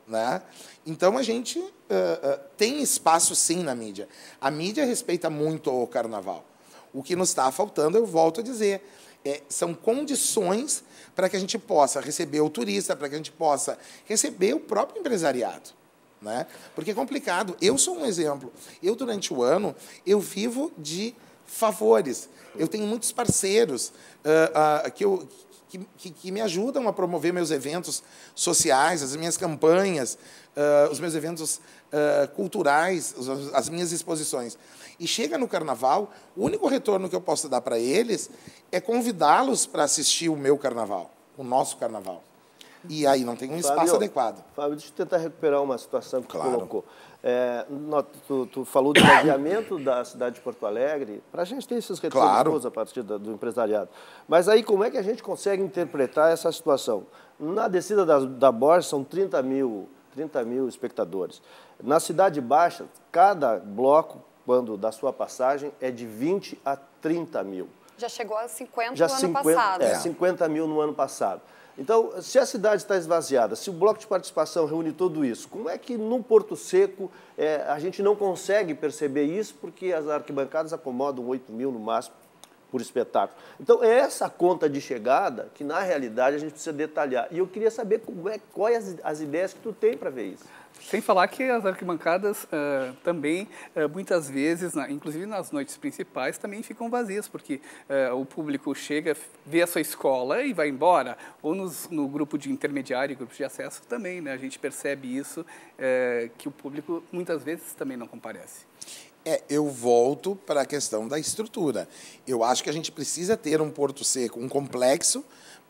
Né? Então, a gente uh, uh, tem espaço, sim, na mídia. A mídia respeita muito o carnaval. O que nos está faltando, eu volto a dizer, é, são condições para que a gente possa receber o turista, para que a gente possa receber o próprio empresariado. Né? Porque é complicado. Eu sou um exemplo. Eu, durante o ano, eu vivo de favores. Eu tenho muitos parceiros uh, uh, que, eu, que, que, que me ajudam a promover meus eventos sociais, as minhas campanhas, uh, os meus eventos uh, culturais, as minhas exposições. E chega no Carnaval, o único retorno que eu posso dar para eles é convidá-los para assistir o meu Carnaval, o nosso Carnaval. E aí não tem um espaço Fábio, adequado. Fábio, deixa eu tentar recuperar uma situação que claro. Tu colocou. É, no, tu, tu falou do adiamento da cidade de Porto Alegre. Para a gente ter esses retornos claro. A partir do, do empresariado. Mas aí como é que a gente consegue interpretar essa situação? Na descida da, da Borges são trinta mil espectadores. Na Cidade Baixa, cada bloco, quando da sua passagem, é de vinte a trinta mil. Já chegou a cinquenta Já no cinquenta, ano passado. É, cinquenta mil no ano passado. Então, se a cidade está esvaziada, se o bloco de participação reúne tudo isso, como é que no Porto Seco é, a gente não consegue perceber isso porque as arquibancadas acomodam oito mil no máximo por espetáculo? Então, é essa conta de chegada que, na realidade, a gente precisa detalhar. E eu queria saber como é, quais as ideias que tu tem para ver isso. Sem falar que as arquibancadas uh, também, uh, muitas vezes, na, inclusive nas noites principais, também ficam vazias, porque uh, o público chega, vê a sua escola e vai embora, ou nos, no grupo de intermediário, grupo de acesso também, né? A gente percebe isso, uh, que o público muitas vezes também não comparece. É, eu volto para a questão da estrutura. Eu acho que a gente precisa ter um Porto Seco, um complexo,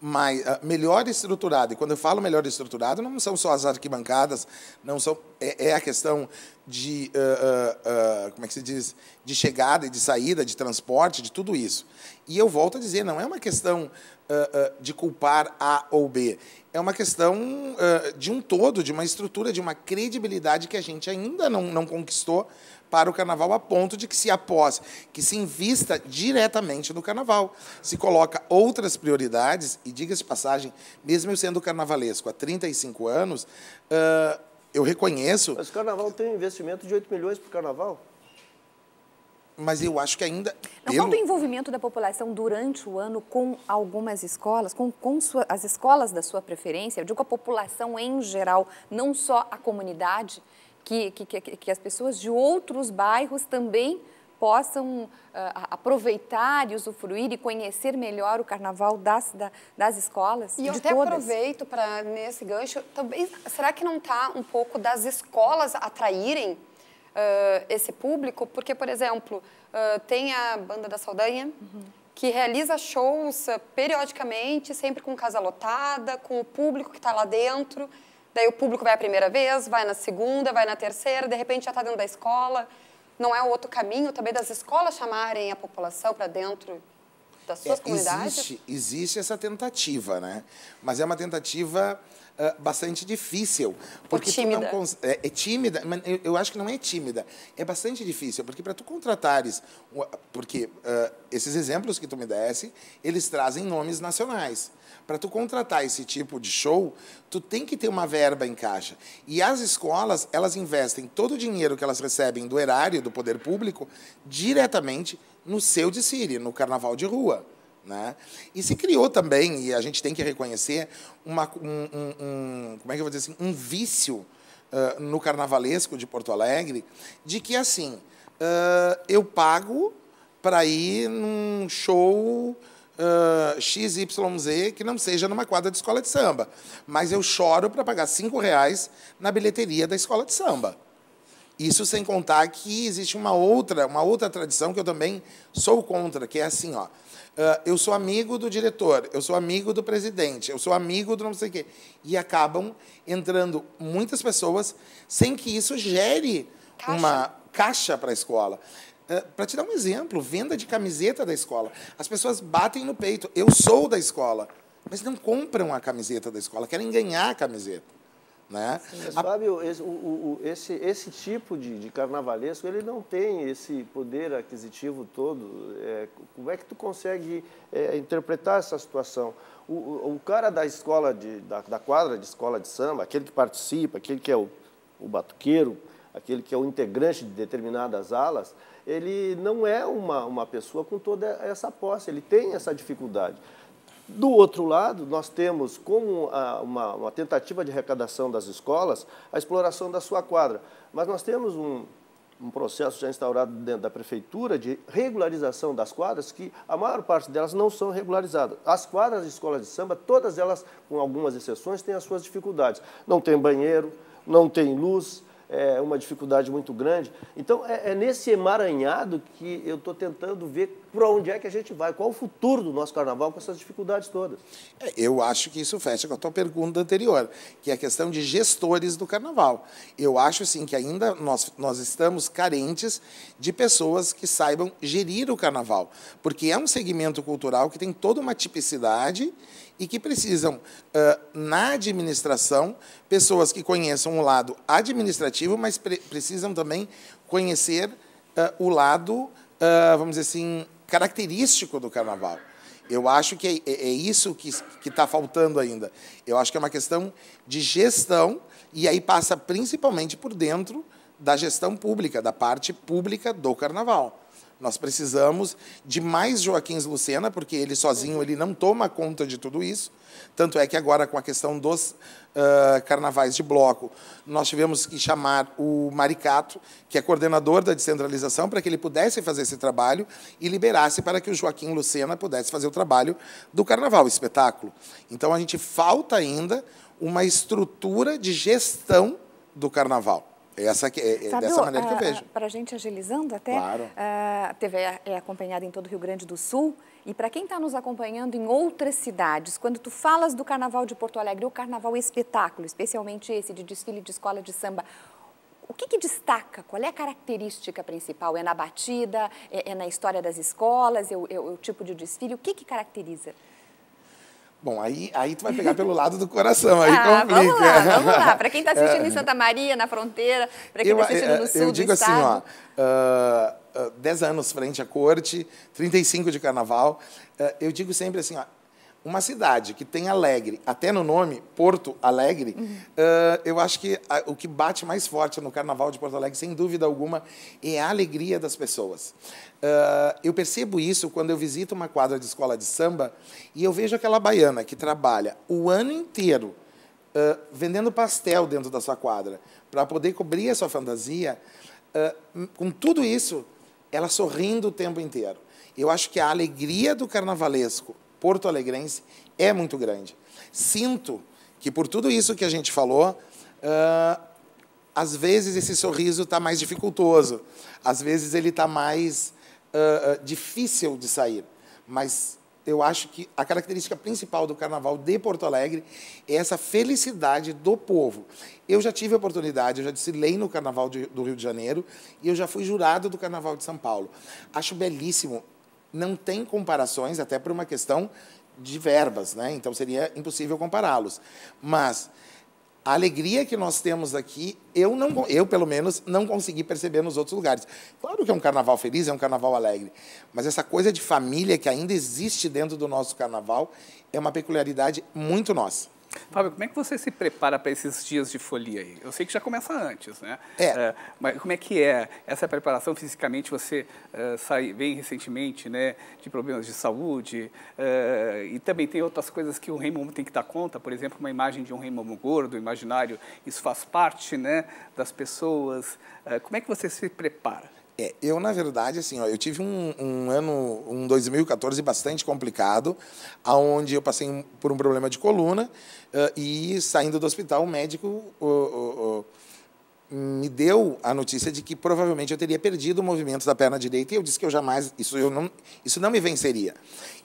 mas uh, melhor estruturado. E quando eu falo melhor estruturado, não são só as arquibancadas, não são é, é a questão de uh, uh, uh, como é que se diz, de chegada e de saída, de transporte, de tudo isso. E eu volto a dizer, não é uma questão uh, uh, de culpar A ou B, é uma questão uh, de um todo, de uma estrutura, de uma credibilidade que a gente ainda não, não conquistou para o Carnaval, a ponto de que se após, que se invista diretamente no Carnaval. Se coloca outras prioridades, e diga-se de passagem, mesmo eu sendo carnavalesco há trinta e cinco anos, uh, eu reconheço... Mas o Carnaval tem um investimento de oito milhões para o Carnaval? Mas eu acho que ainda... Não, pelo... Quanto o envolvimento da população durante o ano com algumas escolas, com, com sua, as escolas da sua preferência, eu digo a população em geral, não só a comunidade... Que, que, que, que as pessoas de outros bairros também possam uh, aproveitar e usufruir e conhecer melhor o carnaval das, da, das escolas. E eu até todas. Aproveito para nesse gancho, talvez, será que não está um pouco das escolas atraírem uh, esse público? Porque, por exemplo, uh, tem a Banda da Saldanha, uhum. que realiza shows uh, periodicamente, sempre com casa lotada, com o público que está lá dentro. Daí o público vai a primeira vez, vai na segunda, vai na terceira, de repente já está dentro da escola. Não é o outro caminho também das escolas chamarem a população para dentro das suas é, comunidades? Existe, existe essa tentativa, né? Mas é uma tentativa uh, bastante difícil. Porque tímida. Tu não cons... é, é tímida, mas eu, eu acho que não é tímida. É bastante difícil, porque para tu contratares... Porque uh, esses exemplos que tu me desse, eles trazem nomes nacionais. Para tu contratar esse tipo de show, tu tem que ter uma verba em caixa. E as escolas, elas investem todo o dinheiro que elas recebem do erário, do poder público, diretamente no seu desfile, no carnaval de rua. Né? E se criou também, e a gente tem que reconhecer, uma, um, um, um, como é que eu vou dizer assim, um vício uh, no carnavalesco de Porto Alegre, de que, assim, uh, eu pago para ir num show... Uh, X Y Z, que não seja numa quadra de escola de samba. Mas eu choro para pagar cinco reais na bilheteria da escola de samba. Isso sem contar que existe uma outra, uma outra tradição que eu também sou contra, que é assim, ó, uh, eu sou amigo do diretor, eu sou amigo do presidente, eu sou amigo do não sei o quê. E acabam entrando muitas pessoas sem que isso gere caixa. Uma caixa para a escola. Uh, para te dar um exemplo, venda de camiseta da escola. As pessoas batem no peito. Eu sou da escola, mas não compram a camiseta da escola, querem ganhar a camiseta. Né? Sim, mas, a... Fábio, esse, o, o, esse, esse tipo de, de carnavalesco, ele não tem esse poder aquisitivo todo. É, como é que tu consegue é, interpretar essa situação? O, o, o cara da escola, de, da, da quadra de escola de samba, aquele que participa, aquele que é o, o batuqueiro, aquele que é o integrante de determinadas alas, ele não é uma, uma pessoa com toda essa posse, ele tem essa dificuldade. Do outro lado, nós temos como a, uma, uma tentativa de arrecadação das escolas a exploração da sua quadra, mas nós temos um, um processo já instaurado dentro da prefeitura de regularização das quadras, que a maior parte delas não são regularizadas. As quadras de escola de samba, todas elas, com algumas exceções, têm as suas dificuldades. Não tem banheiro, não tem luz... É uma dificuldade muito grande. Então, é, é nesse emaranhado que eu estou tentando ver para onde é que a gente vai, qual o futuro do nosso carnaval com essas dificuldades todas. É, eu acho que isso fecha com a tua pergunta anterior, que é a questão de gestores do carnaval. Eu acho, sim, que ainda nós, nós estamos carentes de pessoas que saibam gerir o carnaval, porque é um segmento cultural que tem toda uma tipicidade e que precisam, na administração, pessoas que conheçam o lado administrativo, mas precisam também conhecer o lado, vamos dizer assim, característico do carnaval. Eu acho que é isso que está faltando ainda. Eu acho que é uma questão de gestão, e aí passa principalmente por dentro da gestão pública, da parte pública do carnaval. Nós precisamos de mais Joaquim Lucena, porque ele sozinho ele não toma conta de tudo isso. Tanto é que agora, com a questão dos uh, carnavais de bloco, nós tivemos que chamar o Maricato, que é coordenador da descentralização, para que ele pudesse fazer esse trabalho e liberasse para que o Joaquim Lucena pudesse fazer o trabalho do carnaval, o espetáculo. Então, a gente falta ainda uma estrutura de gestão do carnaval. Essa, é, é Fábio, dessa maneira que eu vejo. Para a gente agilizando até, claro. A T V é acompanhada em todo o Rio Grande do Sul, e para quem está nos acompanhando em outras cidades, quando tu falas do Carnaval de Porto Alegre, o Carnaval espetáculo, especialmente esse de desfile de escola de samba, o que que destaca? Qual é a característica principal? É na batida? É, é na história das escolas? É o, é o tipo de desfile? O que que caracteriza? Bom, aí, aí tu vai pegar pelo lado do coração, aí ah, complica. Vamos lá, vamos lá. Para quem está assistindo em Santa Maria, na fronteira, para quem está assistindo no sul do estado... Eu digo assim, ó, uh, uh, dez anos frente à corte, trinta e cinco de carnaval, uh, eu digo sempre assim, ó, uma cidade que tem Alegre, até no nome, Porto Alegre, uhum. uh, eu acho que a, o que bate mais forte no Carnaval de Porto Alegre, sem dúvida alguma, é a alegria das pessoas. Uh, eu percebo isso quando eu visito uma quadra de escola de samba e eu vejo aquela baiana que trabalha o ano inteiro uh, vendendo pastel dentro da sua quadra para poder cobrir a sua fantasia. Uh, com tudo isso, ela sorrindo o tempo inteiro. Eu acho que a alegria do carnavalesco porto-alegrense é muito grande. Sinto que, por tudo isso que a gente falou, uh, às vezes esse sorriso está mais dificultoso, às vezes ele está mais uh, uh, difícil de sair, mas eu acho que a característica principal do Carnaval de Porto Alegre é essa felicidade do povo. Eu já tive a oportunidade, eu já desfilei no Carnaval de, do Rio de Janeiro e eu já fui jurado do Carnaval de São Paulo. Acho belíssimo, não tem comparações, até por uma questão de verbas, né? Então seria impossível compará-los. Mas a alegria que nós temos aqui, eu, não, eu, pelo menos, não consegui perceber nos outros lugares. Claro que é um carnaval feliz, é um carnaval alegre, mas essa coisa de família que ainda existe dentro do nosso carnaval é uma peculiaridade muito nossa. Fábio, como é que você se prepara para esses dias de folia aí? Eu sei que já começa antes, né? É. é mas como é que é essa preparação fisicamente? Você uh, sai, vem recentemente, né, de problemas de saúde uh, e também tem outras coisas que o Rei Momo tem que dar conta, por exemplo, uma imagem de um Rei Momo gordo, imaginário, isso faz parte, né, das pessoas. Uh, como é que você se prepara? É, eu, na verdade, assim, ó, eu tive um, um ano, um dois mil e quatorze bastante complicado, onde eu passei por um problema de coluna uh, e, saindo do hospital, o médico uh, uh, uh, me deu a notícia de que provavelmente eu teria perdido o movimento da perna direita e eu disse que eu jamais, isso, eu não, isso não me venceria.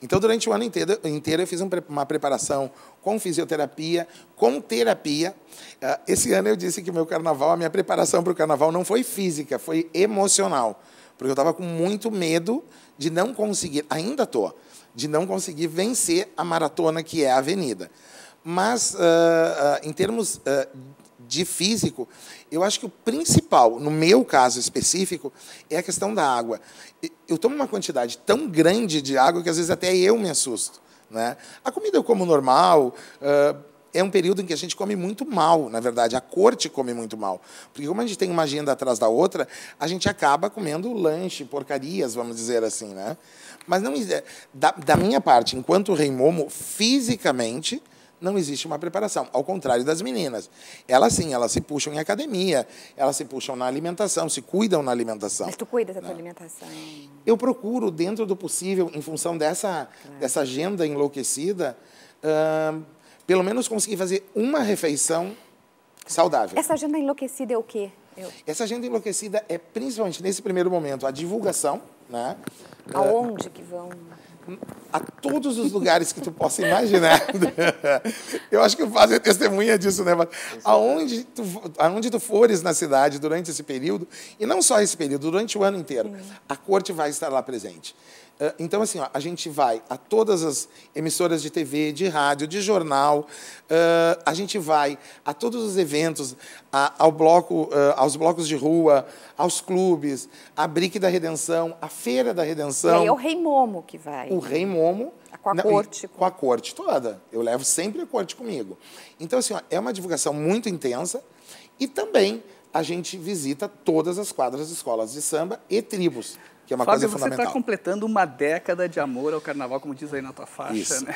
Então, durante o ano inteiro, inteiro eu fiz um, uma preparação com fisioterapia, com terapia. Esse ano eu disse que o meu carnaval, a minha preparação para o carnaval não foi física, foi emocional, porque eu estava com muito medo de não conseguir, ainda estou, de não conseguir vencer a maratona que é a avenida. Mas, uh, uh, em termos uh, de físico, eu acho que o principal, no meu caso específico, é a questão da água. Eu tomo uma quantidade tão grande de água que, às vezes, até eu me assusto, né? A comida eu como normal, uh, é um período em que a gente come muito mal, na verdade, a corte come muito mal, porque como a gente tem uma agenda atrás da outra, a gente acaba comendo lanche, porcarias, vamos dizer assim, né? Mas não, da, da minha parte, enquanto Rei Momo, fisicamente, não existe uma preparação, ao contrário das meninas. Elas, sim, elas se puxam em academia, elas se puxam na alimentação, se cuidam na alimentação. Mas tu cuida da tua alimentação? Eu procuro, dentro do possível, em função dessa, claro. dessa agenda enlouquecida, uh, pelo menos conseguir fazer uma refeição saudável. Essa agenda enlouquecida é o quê? Eu... Essa agenda enlouquecida é, principalmente, nesse primeiro momento, a divulgação, né? Aonde uh, que vão... a todos os lugares que tu possa imaginar. Eu acho que o Fábio é testemunha disso, né? Aonde tu, aonde tu fores na cidade durante esse período, e não só esse período, durante o ano inteiro, a corte vai estar lá presente. Então, assim, ó, a gente vai a todas as emissoras de T V, de rádio, de jornal, uh, a gente vai a todos os eventos, a, ao bloco, uh, aos blocos de rua, aos clubes, a Bric da Redenção, a Feira da Redenção. E aí é o Rei Momo que vai. O Rei Momo. Com a não, corte. Com a corte toda. Eu levo sempre a corte comigo. Então, assim, ó, é uma divulgação muito intensa e também a gente visita todas as quadras de escolas de samba e tribos. Que é uma Fábio, coisa fundamental. Você está completando uma década de amor ao carnaval, como diz aí na tua faixa. Isso. Né?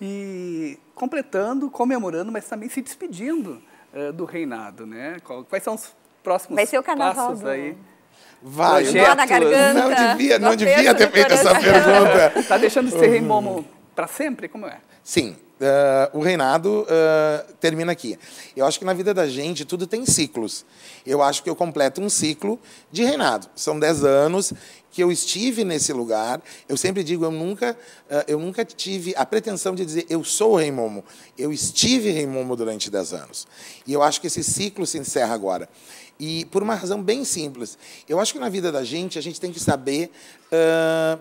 E completando, comemorando, mas também se despedindo uh, do reinado, né? Quais são os próximos Vai ser o carnaval passos do... aí? Vai, Projetos. Na garganta, não devia, não devia ter feito essa pergunta. Está deixando de ser Rei Momo para sempre? Como é? Sim. Uh, o reinado uh, termina aqui. Eu acho que na vida da gente tudo tem ciclos. Eu acho que eu completo um ciclo de reinado. São dez anos que eu estive nesse lugar. Eu sempre digo, eu nunca, uh, eu nunca tive a pretensão de dizer eu sou o Rei Momo. Eu estive Rei Momo durante dez anos. E eu acho que esse ciclo se encerra agora. E por uma razão bem simples. Eu acho que na vida da gente, a gente tem que saber uh,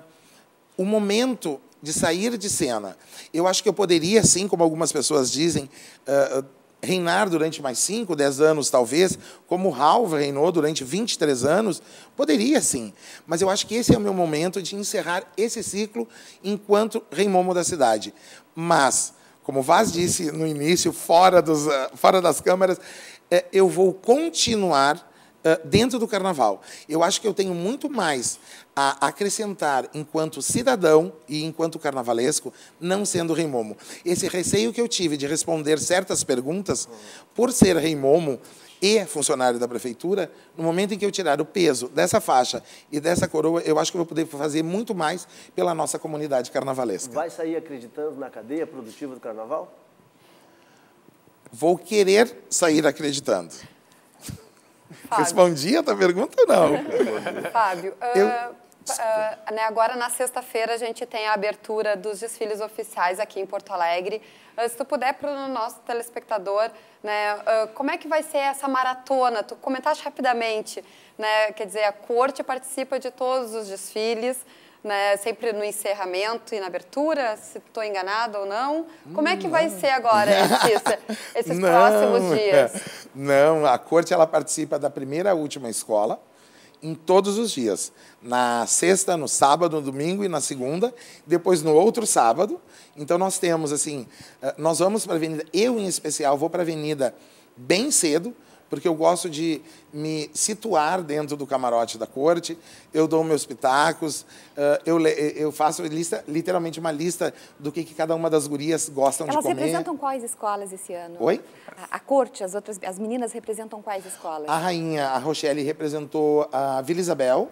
o momento... de sair de cena. Eu acho que eu poderia, sim, como algumas pessoas dizem, uh, reinar durante mais cinco, dez anos, talvez, como o Halva reinou durante vinte e três anos, poderia, sim. Mas eu acho que esse é o meu momento de encerrar esse ciclo enquanto Rei Momo da cidade. Mas, como o Vaz disse no início, fora, dos, uh, fora das câmeras, uh, eu vou continuar uh, dentro do carnaval. Eu acho que eu tenho muito mais... a acrescentar enquanto cidadão e enquanto carnavalesco, não sendo Rei Momo. Esse receio que eu tive de responder certas perguntas, por ser Rei Momo e funcionário da prefeitura, no momento em que eu tirar o peso dessa faixa e dessa coroa, eu acho que eu vou poder fazer muito mais pela nossa comunidade carnavalesca. Vai sair acreditando na cadeia produtiva do carnaval? Vou querer sair acreditando. Fábio. Respondi a tua pergunta ou não? Fábio, uh... eu... Uh, né, agora, na sexta-feira, a gente tem a abertura dos desfiles oficiais aqui em Porto Alegre. Uh, se tu puder, para o nosso telespectador, né, uh, como é que vai ser essa maratona? Tu comentaste rapidamente, né, quer dizer, a corte participa de todos os desfiles, né, sempre no encerramento e na abertura, se estou enganada ou não. Como é que vai ser agora esses, esses não, próximos dias? Não, a corte ela participa da primeira à última escola, em todos os dias, na sexta, no sábado, no domingo e na segunda, depois no outro sábado. Então nós temos assim, nós vamos para a avenida, eu em especial vou para a avenida bem cedo, porque eu gosto de me situar dentro do camarote da corte, eu dou meus pitacos, eu, eu faço lista, literalmente uma lista do que, que cada uma das gurias gostam Elas de comer. Elas representam quais escolas esse ano? Oi? A, a corte, as outras, as meninas representam quais escolas? A rainha, a Rochelle, representou a Vila Isabel,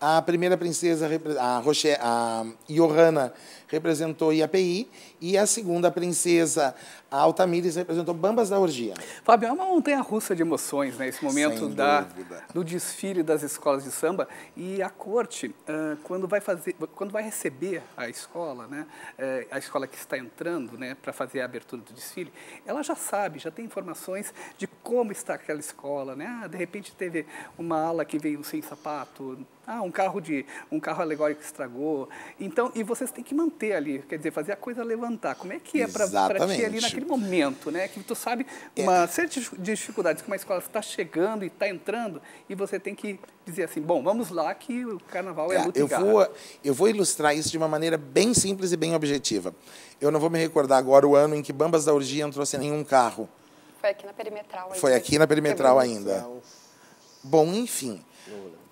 a primeira princesa, a, Roche, a Johanna, representou I A P I, e a segunda princesa, a Altamires, representou Bambas da Orgia. Fábio, é uma montanha-russa de emoções, né? Esse momento da, do desfile das escolas de samba. E a corte, uh, quando, vai fazer, quando vai receber a escola, né? Uh, a escola que está entrando, né, para fazer a abertura do desfile, ela já sabe, já tem informações de como está aquela escola, né? Ah, de repente teve uma ala que veio sem sapato, ah, um carro de um carro alegórico que estragou. Então, e vocês têm que manter ali, quer dizer, fazer a coisa levantar. Como é que é para ti ali naquele momento, né? Que tu sabe uma é. série de dificuldades que uma escola está chegando e está entrando e você tem que dizer assim, bom, vamos lá que o carnaval é, é luta eu e garra. Vou, eu vou ilustrar isso de uma maneira bem simples e bem objetiva. Eu não vou me recordar agora o ano em que Bambas da Orgia entrou sem nenhum carro. Foi aqui na Perimetral ainda. Foi aqui na Perimetral ainda. Bom, enfim...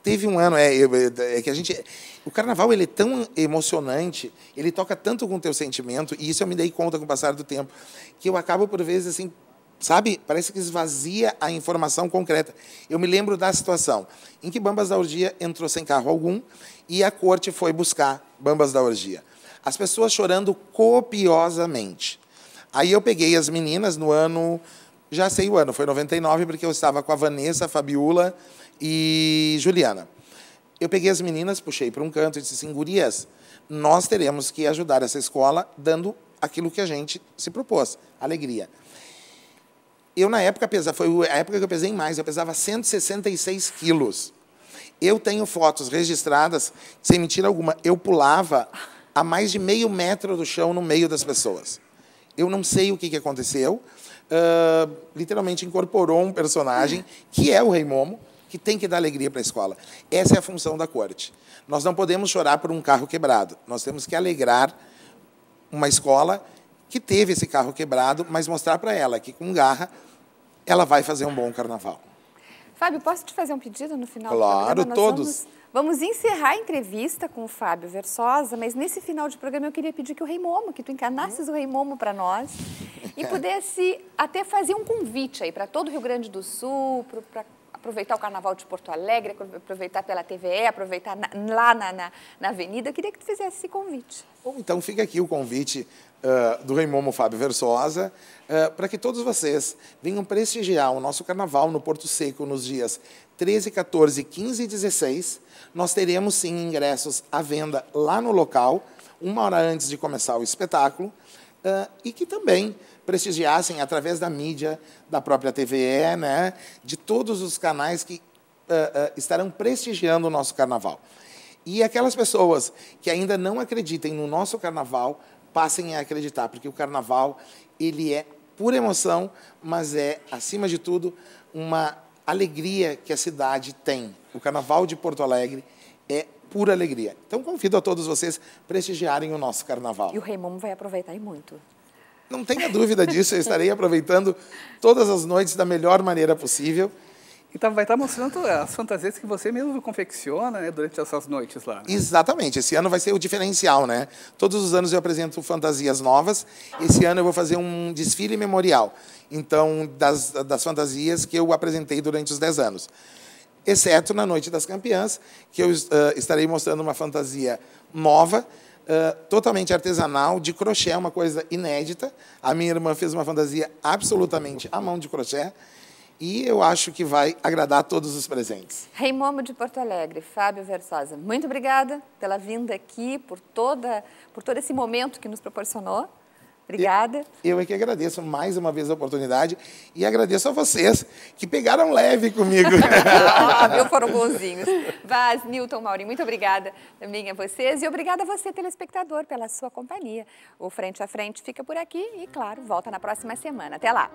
Teve um ano, é, é que a gente... O carnaval, ele é tão emocionante, ele toca tanto com o teu sentimento, e isso eu me dei conta com o passar do tempo, que eu acabo, por vezes, assim, sabe? Parece que esvazia a informação concreta. Eu me lembro da situação em que Bambas da Orgia entrou sem carro algum e a corte foi buscar Bambas da Orgia. As pessoas chorando copiosamente. Aí eu peguei as meninas no ano... Já sei o ano, foi noventa e nove, porque eu estava com a Vanessa, a Fabiola e Juliana. Eu peguei as meninas, puxei para um canto e disse assim, gurias, nós teremos que ajudar essa escola dando aquilo que a gente se propôs, alegria. Eu, na época, pesa, foi a época que eu pesei mais, eu pesava cento e sessenta e seis quilos. Eu tenho fotos registradas, sem mentira alguma, eu pulava a mais de meio metro do chão no meio das pessoas. Eu não sei o que, que aconteceu, uh, literalmente incorporou um personagem, que é o Rei Momo, que tem que dar alegria para a escola. Essa é a função da corte. Nós não podemos chorar por um carro quebrado, nós temos que alegrar uma escola que teve esse carro quebrado, mas mostrar para ela que, com garra, ela vai fazer um bom carnaval. Fábio, posso te fazer um pedido no final do programa? Claro, todos. Vamos, vamos encerrar a entrevista com o Fábio Verçoza, mas nesse final de programa eu queria pedir que o Rei Momo, que tu encarnasses o Rei Momo para nós e pudesse até fazer um convite aí para todo o Rio Grande do Sul, para aproveitar o Carnaval de Porto Alegre, aproveitar pela T V E, aproveitar na, lá na, na, na avenida. Eu queria que tu fizesse esse convite. Bom, então fica aqui o convite uh, do Rei Momo Fábio Verçoza uh, para que todos vocês venham prestigiar o nosso Carnaval no Porto Seco nos dias treze, quatorze, quinze e dezesseis. Nós teremos, sim, ingressos à venda lá no local, uma hora antes de começar o espetáculo, uh, e que também prestigiassem através da mídia, da própria T V E, né, de todos os canais que uh, uh, estarão prestigiando o nosso carnaval. E aquelas pessoas que ainda não acreditem no nosso carnaval, passem a acreditar, porque o carnaval, ele é pura emoção, mas é, acima de tudo, uma alegria que a cidade tem. O carnaval de Porto Alegre é pura alegria. Então, convido a todos vocês prestigiarem o nosso carnaval. E o Rei Momo vai aproveitar e muito. Não tenha dúvida disso, eu estarei aproveitando todas as noites da melhor maneira possível. Então vai estar mostrando as fantasias que você mesmo confecciona, né, durante essas noites lá. Né? Exatamente, esse ano vai ser o diferencial, né? Todos os anos eu apresento fantasias novas, esse ano eu vou fazer um desfile memorial, então, das, das fantasias que eu apresentei durante os dez anos. Exceto na Noite das Campeãs, que eu uh, estarei mostrando uma fantasia nova, Uh, totalmente artesanal, de crochê, uma coisa inédita. A minha irmã fez uma fantasia absolutamente à mão de crochê. e eu acho que vai agradar a todos os presentes. Rei Momo de Porto Alegre, Fábio Verçoza, muito obrigada pela vinda aqui, por, toda, por todo esse momento que nos proporcionou. Obrigada. Eu é que agradeço mais uma vez a oportunidade e agradeço a vocês que pegaram leve comigo. Ah, viu? Foram bonzinhos. Vaz, Newton, Mauren, muito obrigada também a vocês e obrigada a você, telespectador, pela sua companhia. O Frente a Frente fica por aqui e, claro, volta na próxima semana. Até lá.